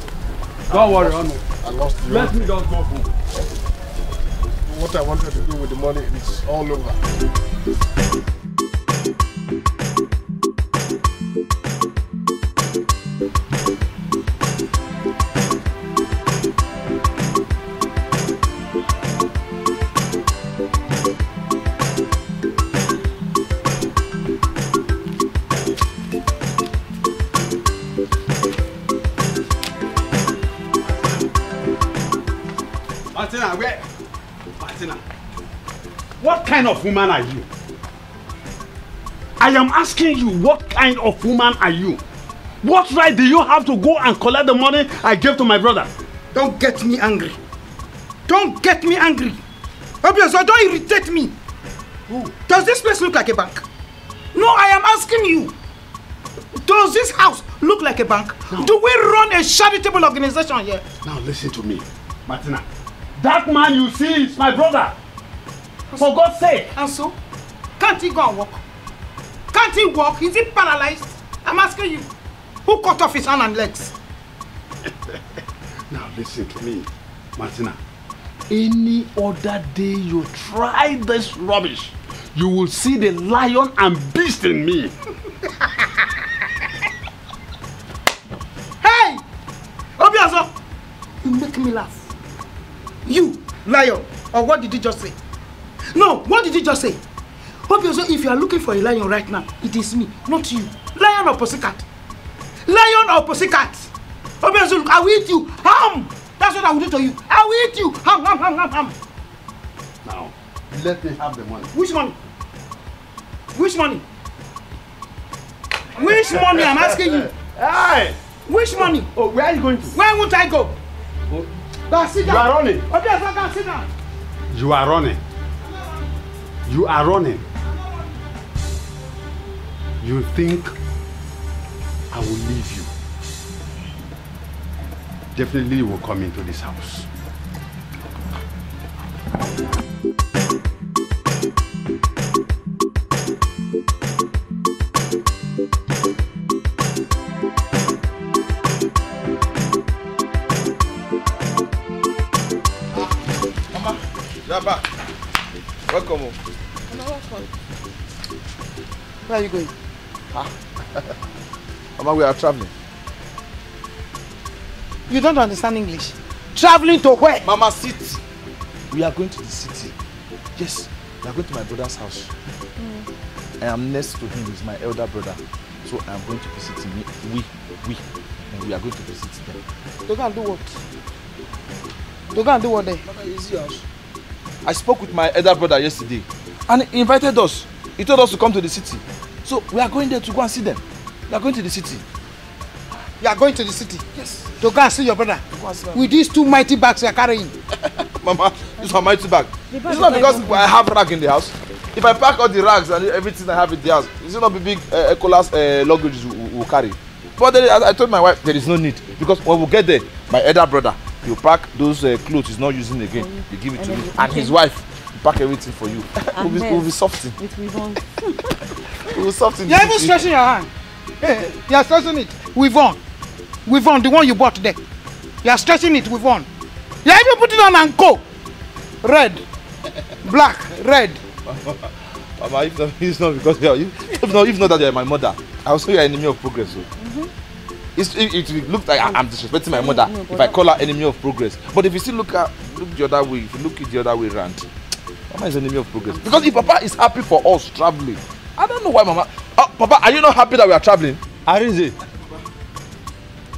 Don't worry, Ono. I lost you. Let me just go home. What I wanted to do with the money is all over. Martina, where? Martina, what kind of woman are you? I am asking you, what kind of woman are you? What right do you have to go and collect the money I gave to my brother? Don't get me angry. Don't get me angry. Obiozo, don't irritate me. Ooh. Does this place look like a bank? No, I am asking you. Does this house look like a bank? No. Do we run a charitable organization here? Now listen to me, Martina. That man you see is my brother. For so, God's sake. And so? Can't he go and walk? Can't he walk? Is he paralyzed? I'm asking you. Who cut off his hand and legs? Now listen to me, Martina. Any other day you try this rubbish, you will see the lion and beast in me. Hey! Obiozo! You make me laugh. You, lion. Or what did you just say? No, what did you just say? Obiozo, if you are looking for a lion right now, it is me, not you. Lion or pussycat? Lion or pussycat? Obiozo, look, I will eat you. Ham! That's what I will do to you. I will eat you. Ham, ham, ham, ham, ham. Now, let me have the money. Which money? Which money? Which money, I'm asking you? Hey! Which money? Oh, where are you going to? Where won't I go? Oh. Now, sit down. You are running. Obiozo, now sit down. You are running. You are running. You think I will leave you? Definitely you will come into this house. Mama, you're back. Welcome home. Mama, welcome. Where are you going? Mama, we are traveling. You don't understand English. Traveling to where? Mama, sit. We are going to the city. Yes, we are going to my brother's house. Mm. I am next to him. He's my elder brother. So I am going to visit him. We, we, and we are going to visit them. They can do what? To go and do what then? I spoke with my elder brother yesterday and he invited us. He told us to come to the city. So we are going there to go and see them. We are going to the city. You are going to the city? Yes. To go and see your brother? To go and see with these two mighty bags you are carrying? Mama, this is my mighty bag. It's not because I have rag in the house. If I pack all the rags and everything I have in the house, it's not a big uh, Ecolas uh, luggage we will carry. But then, as I told my wife, there is no need. Because when we get there, my elder brother, you pack those uh, clothes he's not using again. You give it to me. And his wife, he pack everything for you. We'll be, we'll be softing. We'll soften. You're even stretching your hand. Hey, you're stretching it. We've won. We've won. The one you bought today. You're stretching it. We've won. You're even putting on and go. Red. Black. Red. Mama, if not, it's not because you are, if not, if not that you are my mother, I will say you are enemy of progress. So. Mm-hmm. It's, it, it looks like I am disrespecting my mother mm-hmm. if I call her enemy of progress. But if you still look at look the other way, if you look at the other way round, Mama is enemy of progress. Because if Papa is happy for us traveling, I don't know why Mama. Oh, Papa, are you not happy that we are traveling? Arinze.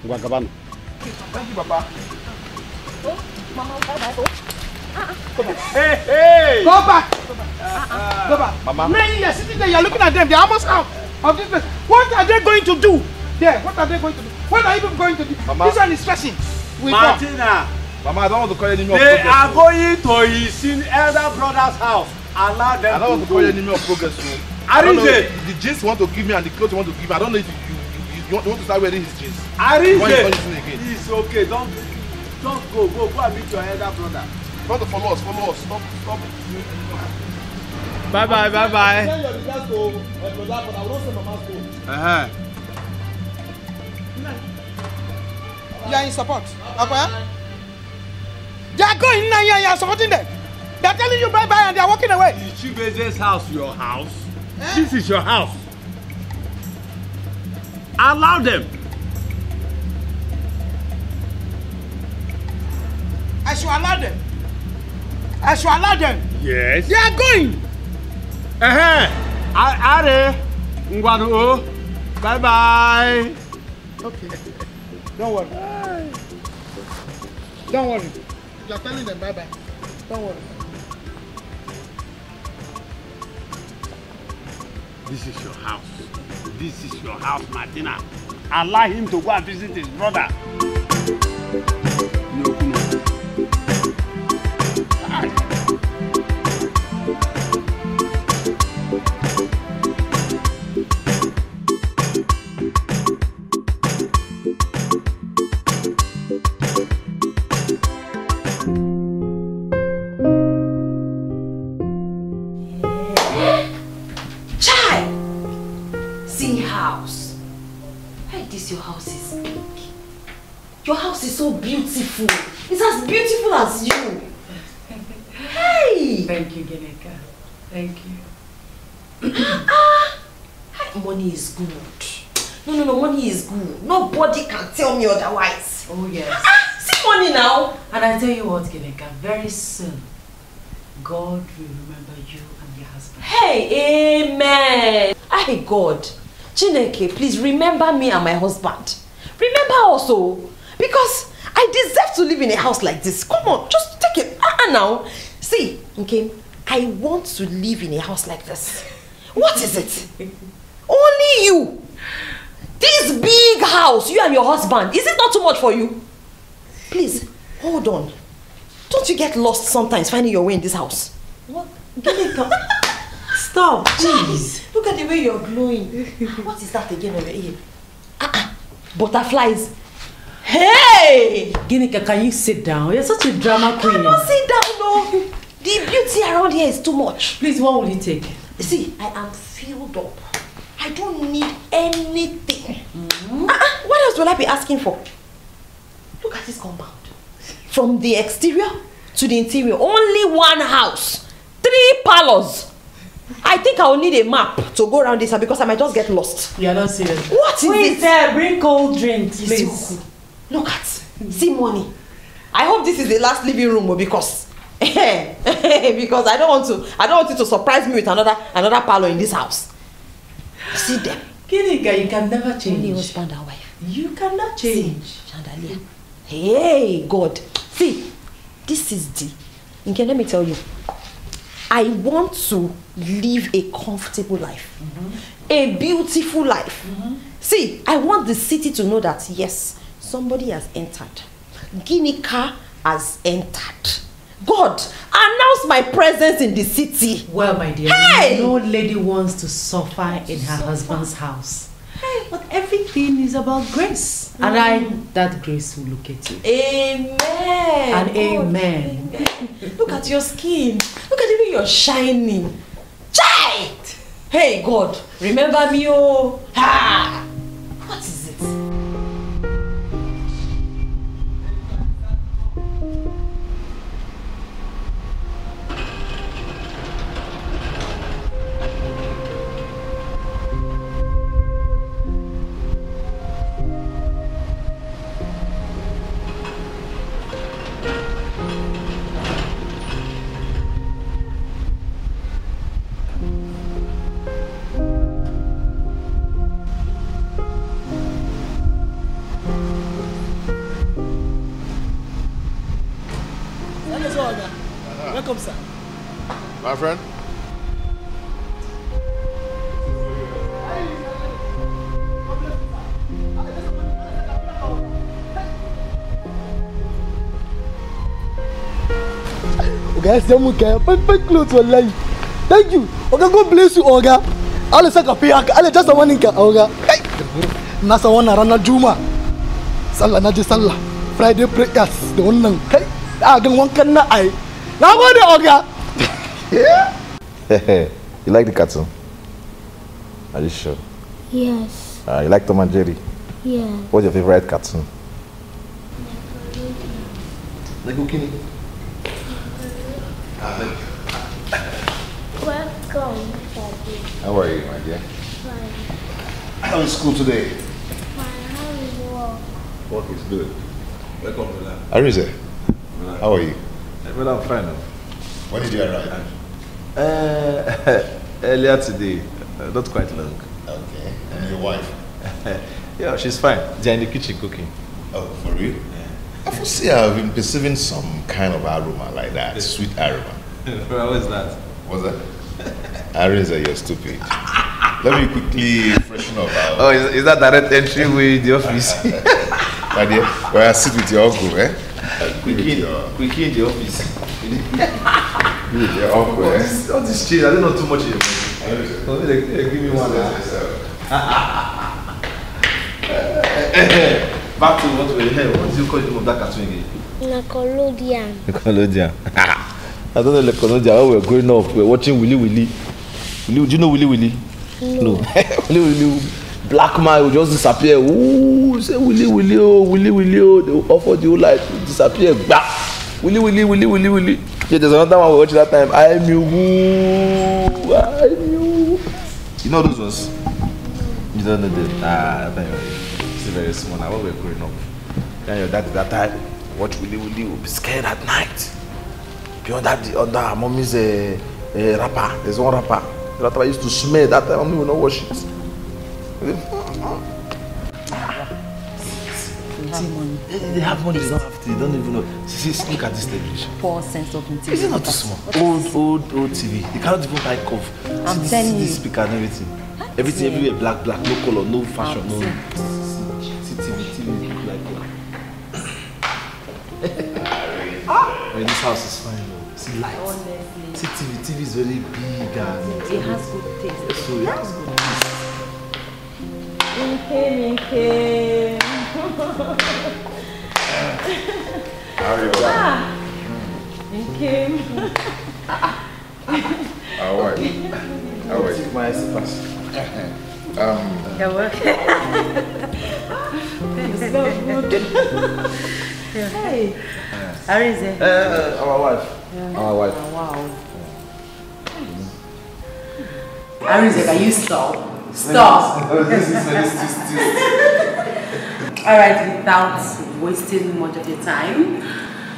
Thank you, Papa. Oh, Mama, bye-bye. Come back. Hey, hey! Go back! Go back! Uh, Go back! Mama! Man, you're sitting there, you're looking at them, they're almost out of this place. What are they going to do? There, what are they going to do? What are you going to do? Mama. This one is stressing. We Martina! Go. Mama, I don't want to call any more. They progress, are going so. to his elder brother's house. Allow them I don't want to call any more progress. So. Arinze! The jeans want to give me and the clothes want to give me. I don't know if you, you, you, you want to start wearing his jeans. Arinze! It's okay, don't, don't go. Go, go and meet your elder brother. Brother, follow us, follow us. Stop, stop. Bye bye, bye bye. Uh-huh. You are in support. They are going now, you are supporting them. They are telling you bye bye and they are walking away. Is Chibese's house your house? Eh? This is your house. Allow them. I should allow them. I shall allow them. Yes. They are going. Eh eh. Are Ngwano. Bye bye. Okay. Don't worry. Bye. Don't worry. You are telling them bye bye. Don't worry. This is your house. This is your house, Martina. Allow him to go and visit his brother. No, no. So beautiful. It's as beautiful as you. Hey! Thank you, Ginika. Thank you. Ah, money is good. No, no, no, money is good. Nobody can tell me otherwise. Oh, yes. Ah, see money now. And I tell you what, Ginika, very soon, God will remember you and your husband. Hey, amen. Hey, God. Chineke, please remember me and my husband. Remember also. Because I deserve to live in a house like this. Come on, just take it. Ah, uh-uh now. See, okay, I want to live in a house like this. What is it? Only you. This big house, you and your husband. Is it not too much for you? Please, hold on. Don't you get lost sometimes finding your way in this house? What? Stop, please. Look at the way you're glowing. What is that again over here? Ah, butterflies. Hey! Ginika, can you sit down? You're such a drama queen. I cannot sit down, no. The beauty around here is too much. Please, what will you take? See, I am filled up. I don't need anything. Mm-hmm. uh-uh, what else will I be asking for? Look at this compound. From the exterior to the interior, only one house. Three parlors. I think I'll need a map to go around this because I might just get lost. You're not serious. What is Wait, this? There, bring cold drinks, please. Look at, see money. I hope this is the last living room because because I don't want to I don't want you to surprise me with another another parlor in this house. See them. Ginika, you can never change. Only husband and wife. You cannot change. See, chandelier. Hey God. See, This is D. Okay, let me tell you. I want to live a comfortable life. Mm-hmm. A beautiful life. Mm-hmm. See, I want the city to know that, yes, somebody has entered. Ginika has entered. God, announce my presence in the city. Well, my dear, hey! No lady wants to suffer in her so husband's fun. house. Hey, but everything is about grace. Mm. And I, that grace will locate you. Amen. And oh, amen. amen. Look at your skin. Look at the way you're shining. Child! Hey, God, remember me, oh. Ha! What is it? My friend? Okay, someone can put clothes for life. Thank you. Okay, God bless you, Oga. I'll take a pay. I'll just one in Oga. Nasa one arana Juma. Salah na Salah. Friday prayers. The one nang. I don't want can I. Now what Oga? Yeah. You like the cartoon? Are you sure? Yes. Uh, you like Tom and Jerry? Yeah. What's your favorite cartoon? Lego Kitty. Welcome, Daddy. How are you, my dear? Fine. How is school today? Fine. How is work? Work is good. Welcome, brother. Arinze, how are you? Well, I'm fine. When did you arrive? Uh, earlier today, uh, not quite long. Okay. And your wife? Yeah, she's fine. They're in the kitchen cooking. Oh, for real? Yeah. I foresee I've been perceiving some kind of aroma like that, yeah. Sweet aroma. What was that? What's that? Arinze, you're stupid. Let me quickly freshen up. Our... Oh, is, is that direct entry with the office? My dear, well, I sit with your uncle, eh? Quickly, quickly in the office. Yeah, awkward. All this, all this cheese, I don't know too much. Oh, they, they give me one. Back to what we heard. What do you call the name of that cartoon again? Nickelodeon. Nickelodeon. I don't know Nickelodeon. When we were growing up, we were watching Willy Willy. Willy, do you know Willy Willy? No. no. Willy Willy. Black man would just disappear. Ooh, say Willy Willy, oh, Willy Willy, oh. They offer the whole life to disappear. Bah. Willy Willy, Willy Willy, Willy. Yeah, there's another one we watched that time. I'm you, I'm you. You know those ones? You don't know them. Ah, that time. It's very small. Now, when we were growing up, then your dad at that time, watch Willy Willy, we'll be scared at night. Beyond that, the other, mommy's a, a rapper. There's one rapper. The rapper used to smell that time. Mommy will not wash it. Money. They, they have money, they don't have to, they don't even know. See, see, look at this television. Poor sense of intelligence. Is it not too small? Old, old, old T V. They cannot even buy cover. I'm see, telling see, you. This speaker and everything. That's everything, it. everywhere, black, black, no color, no fashion, no. See, see, T V, T V, black, black. Ah. I mean, this house is fine, though. See, lights. Honestly. See, T V, T V is very big and. It has good taste. So, it has good taste. Inke, inke. How are you? Ah, came. How are you? How are you? My spouse. Um. You're welcome. It's so good. Hey. Arinze. Uh, our wife. Yeah. Our wife. Oh, wow. Arinze, can you stop? Stop. This is this Alright, without wasting much of your time,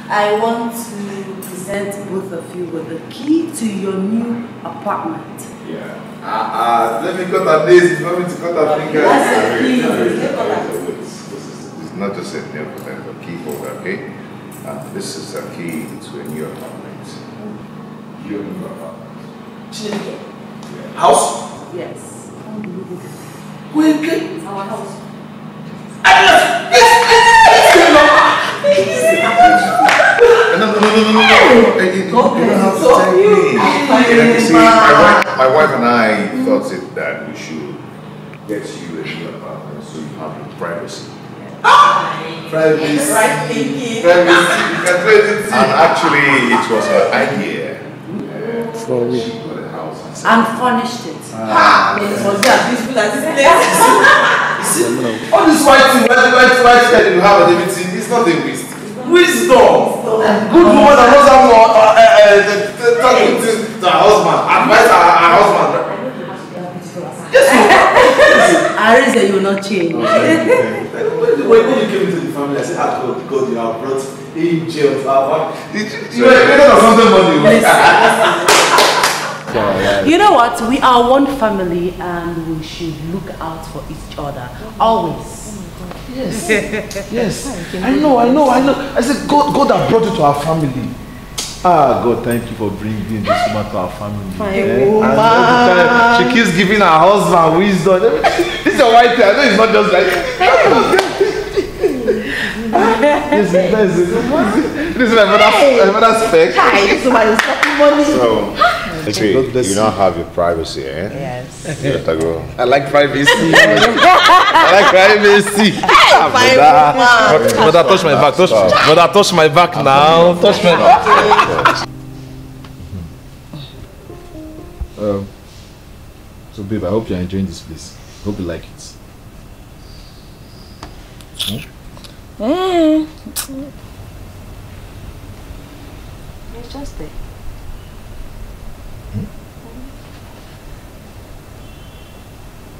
I want to present both of you with the key to your new apartment. Yeah. Ah, uh, uh, let me cut our nails, if you want me to cut our fingers. Yes, please. It's not just a nail for them, but key holder, okay? Uh, this is the key to a new apartment. Mm. Your new apartment. Chineke. Yeah. House? Yes. Where is our house? No, no, no, no, no, no. They, they, they okay, don't have so to tell me. Like, see, my, wife, my wife and I mm. thought it, that we should get you a new apartment so you have your privacy. Ah! Privacy. Right thinking. Privacy. And actually, it was her idea. Yeah. So she got a house. And furnished it. Ah! It was as beautiful as this place. All this white thing, white, white, white that you have at everything, it's not a waste. Wisdom. Good woman that knows how to talk to her husband, advise her husband. Yes, Arinze, you will not change. When you came into the family, I said, oh God, you have brought angels. You were created of something money. You know what? We are one family and we should look out for each other. Always. Yes, yes. I know, I know, I know. I said, God, God has brought you to our family. Ah, God, thank you for bringing this woman to our family. My eh? woman. And she keeps giving her husband wisdom. This is a white thing. I know it's not just like. This is nice. This is another, another spec. So. Okay, you don't have your privacy, eh? Yes. You have to go. I like privacy. I like privacy. Brother, touch my back. Touch, brother, touch my back now. Touch my back. um, so, babe, I hope you're enjoying this place. Hope you like it. Hmm? Mm. It's just there.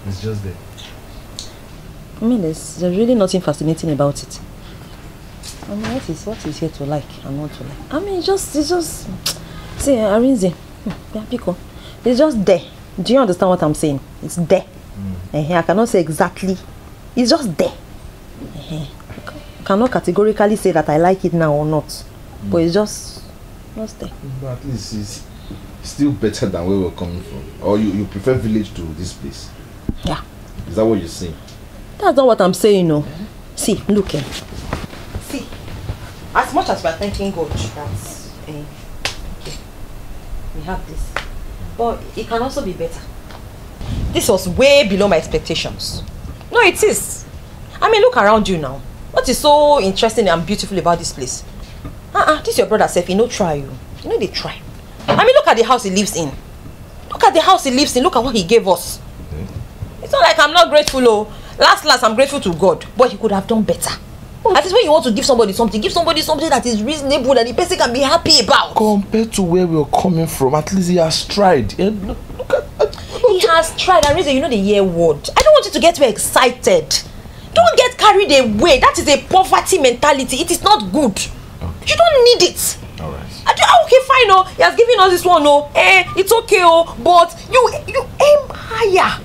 It's just there. I mean, there's, there's really nothing fascinating about it. I mean, what is what is here to like and not to like? I mean, it's just, it's just, see, Arinze, it's just there. Do you understand what I'm saying? It's there. Mm. I cannot say exactly. It's just there. I cannot categorically say that I like it now or not, mm. but it's just, just there. But at least it's still better than where we're coming from. Or you, you prefer village to this place? Yeah. Is that what you're saying? That's not what I'm saying, no. Yeah. See, look here. See, as much as we're thanking God, that's eh, okay. We have this. But it can also be better. This was way below my expectations. No, it is. I mean, look around you now. What is so interesting and beautiful about this place? Uh-uh, this is your brother, Sefi. No try you. You know they try. I mean, look at the house he lives in. Look at the house he lives in. Look at what he gave us. It's not like I'm not grateful, oh. Last, last, I'm grateful to God. But he could have done better. But at least when you want to give somebody something, give somebody something that is reasonable and the person can be happy about. Compared to where we're coming from, at least he has tried. Yeah, look, look at, at, look. He has tried. And reason, you know the year word. I don't want you to get too excited. Don't get carried away. That is a poverty mentality. It is not good. Okay. You don't need it. All right. I do, okay, fine, oh. He has given us this one, oh. Eh, it's okay, oh. But you, you aim higher.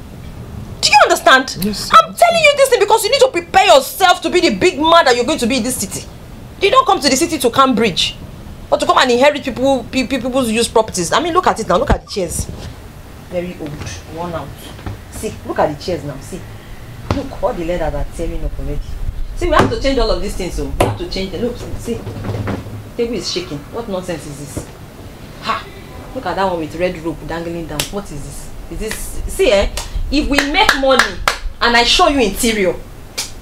Do you understand? Yes. I'm telling you this thing because you need to prepare yourself to be the big man that you're going to be in this city. You don't come to the city to Cambridge or to come and inherit people, people's used properties. I mean, look at it now. Look at the chairs. Very old, worn out. See, look at the chairs now. See, look, all the leather that's tearing up already. See, we have to change all of these things, so we have to change the loops. See, the table is shaking. What nonsense is this? Ha! Look at that one with red rope dangling down. What is this? Is this? See, eh? If we make money, and I show you interior,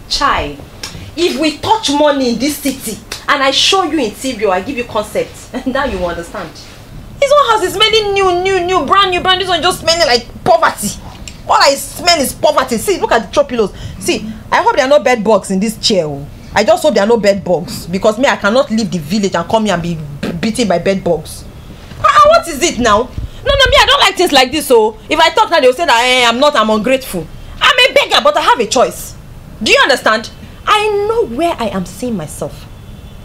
chai. If we touch money in this city, and I show you interior, I give you concept, and now you understand. This one house is smelling new, new, new, brand new, brand. This one just smelling like poverty. All I smell is poverty. See, look at the throw pillows. See, I hope there are no bed bugs in this chair. I just hope there are no bed bugs because me, I cannot leave the village and come here and be beaten by bed bugs. Ah, what is it now? No, no, me, I don't like things like this, so if I talk now, they'll say that hey, I'm not, I'm ungrateful. I'm a beggar, but I have a choice. Do you understand? I know where I am seeing myself.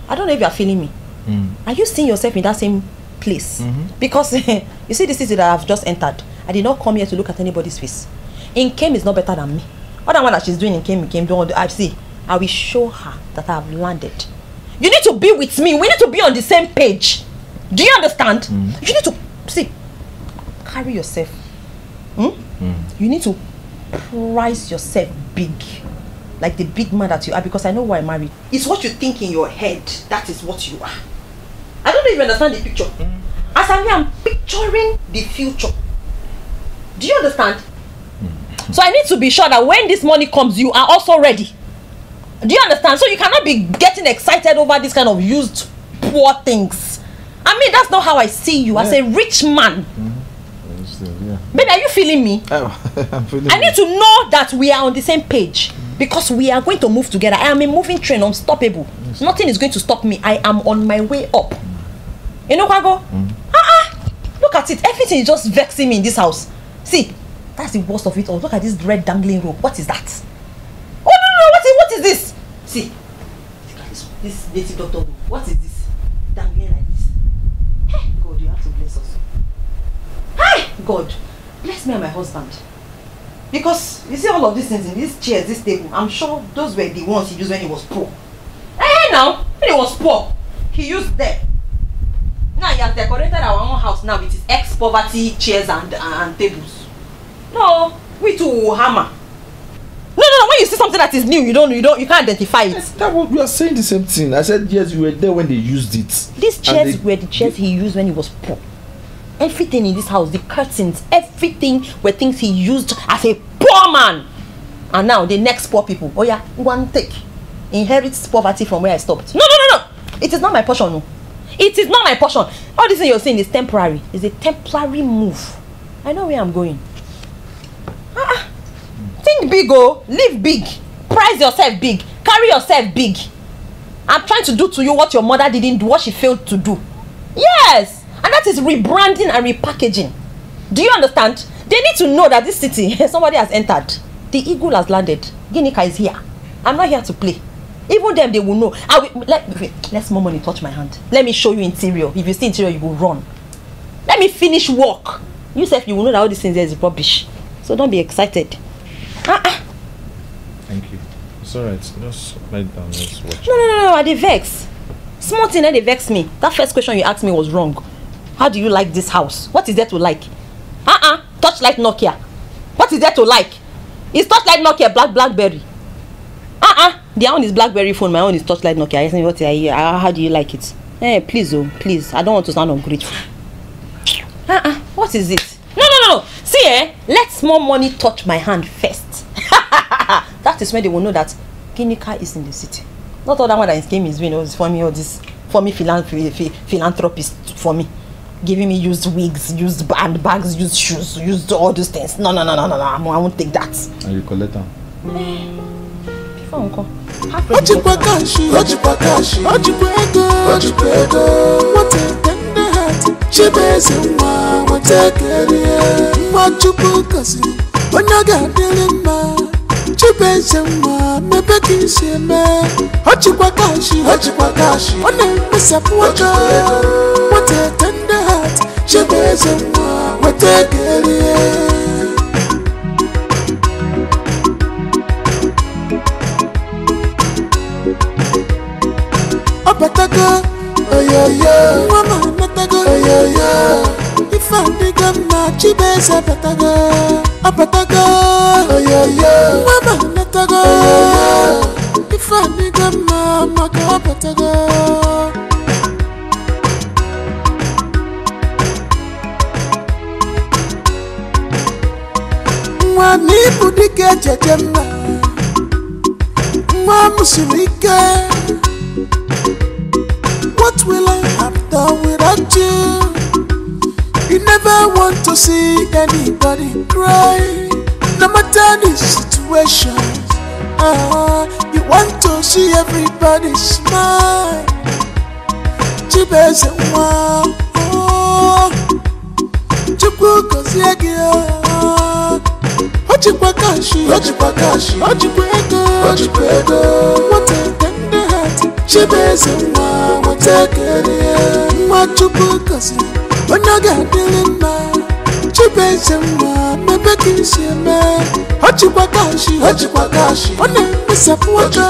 I don't know if you are feeling me. Mm. Are you seeing yourself in that same place? Mm-hmm. Because, you see, this city that I've just entered, I did not come here to look at anybody's face. Nkem is not better than me. Other one that she's doing in Nkem, Nkem, don't I see. I will show her that I have landed. You need to be with me. We need to be on the same page. Do you understand? Mm. You need to see, carry yourself. Mm? Mm. You need to price yourself big, like the big man that you are. Because I know why I married. It's what you think in your head. That is what you are. I don't even understand the picture. Mm. As I am picturing the future. Do you understand? Mm. So I need to be sure that when this money comes, you are also ready. Do you understand? So you cannot be getting excited over this kind of used poor things. I mean, that's not how I see you. Yeah. As a rich man. Mm. Yeah. Baby, are you feeling me? Oh, I'm feeling I need you. To know that we are on the same page. Mm. Because we are going to move together. I am a moving train, unstoppable. Yes. Nothing is going to stop me. I am on my way up. Mm. You know, Kwago? Mm. Uh-uh. Look at it. Everything is just vexing me in this house. See, that's the worst of it all. Look at this red dangling rope. What is that? Oh, no, no, no. What is, what is this? See, look at this, this native doctor. What is this? Dangling like this. Hey, God, you have to bless us. Hi, God, bless me and my husband. Because you see all of these things in these chairs, this table, I'm sure those were the ones he used when he was poor. Hey, now, when he was poor, he used them. Now he has decorated our own house now with his ex-poverty chairs and, and tables. No, we too hammer. No, no, no, when you see something that is new, you don't, you don't, you can't identify it. Yes, that was, we are saying the same thing. I said, yes, you were there when they used it. These chairs they, were the chairs they, he used when he was poor. Everything in this house, the curtains, everything were things he used as a poor man. And now the next poor people, oh yeah, one take, inherits poverty from where I stopped. No, no, no, no. It is not my portion. No. It is not my portion. All this thing you're saying is temporary. It's a temporary move. I know where I'm going. Ah, think big, oh. Live big. Price yourself big. Carry yourself big. I'm trying to do to you what your mother didn't do, what she failed to do. Yes. And that is rebranding and repackaging. Do you understand? They need to know that this city, somebody has entered. The eagle has landed. Ginika is here. I'm not here to play. Even them, they will know. I will, let, wait, let's more money touch my hand. Let me show you interior. If you see interior, you will run. Let me finish work. You said you will know that all these things is rubbish. So don't be excited. Uh-uh. Thank you. It's alright. Just lie down. Let's watch. No, no, no, no. Are they vex? Small thing, they vex me. That first question you asked me was wrong. How do you like this house? What is there to like? Uh-uh. Touchlight Nokia. What is there to like? Is Touchlight Nokia black Blackberry? Uh-uh. Their own is Blackberry phone. My own is Touchlight Nokia. I say, what I hear. How do you like it? Eh, please, oh, please. I don't want to sound ungrateful. Uh-uh. What is it? No, no, no. See, eh? Let small money touch my hand first. That is when they will know that Ginika is in the city. Not all that one that is game is doing. It's for me, all this. For me, philanthropist. For me. Giving me used wigs, used handbags, used shoes, used all those things. No, no, no, no, no, no. I won't take that. And you collect them. Before uncle. What Chibese wetekele Opataka oyoyo mama nataka oyoyo ifani kama Chibese pataka Opataka oyoyo mama nataka oyoyo ifani kama maka pataka Mwani budike jajema Mwamu silike What will I have done without you? You never want to see anybody cry No matter the situation uh, You want to see everybody smile Chibese mwa Chukwu kosiegio Ochipakashi, Ochipakashi, Ochipwego, Ochipwego What a tender heart, Chibese mwa, what a career Mwa chupukasi, wanagadilima Chibese mwa, mebekishime Ochipakashi, Ochipakashi, one misapuwaka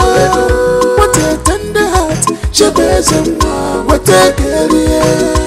What a tender heart Chibese, what take it.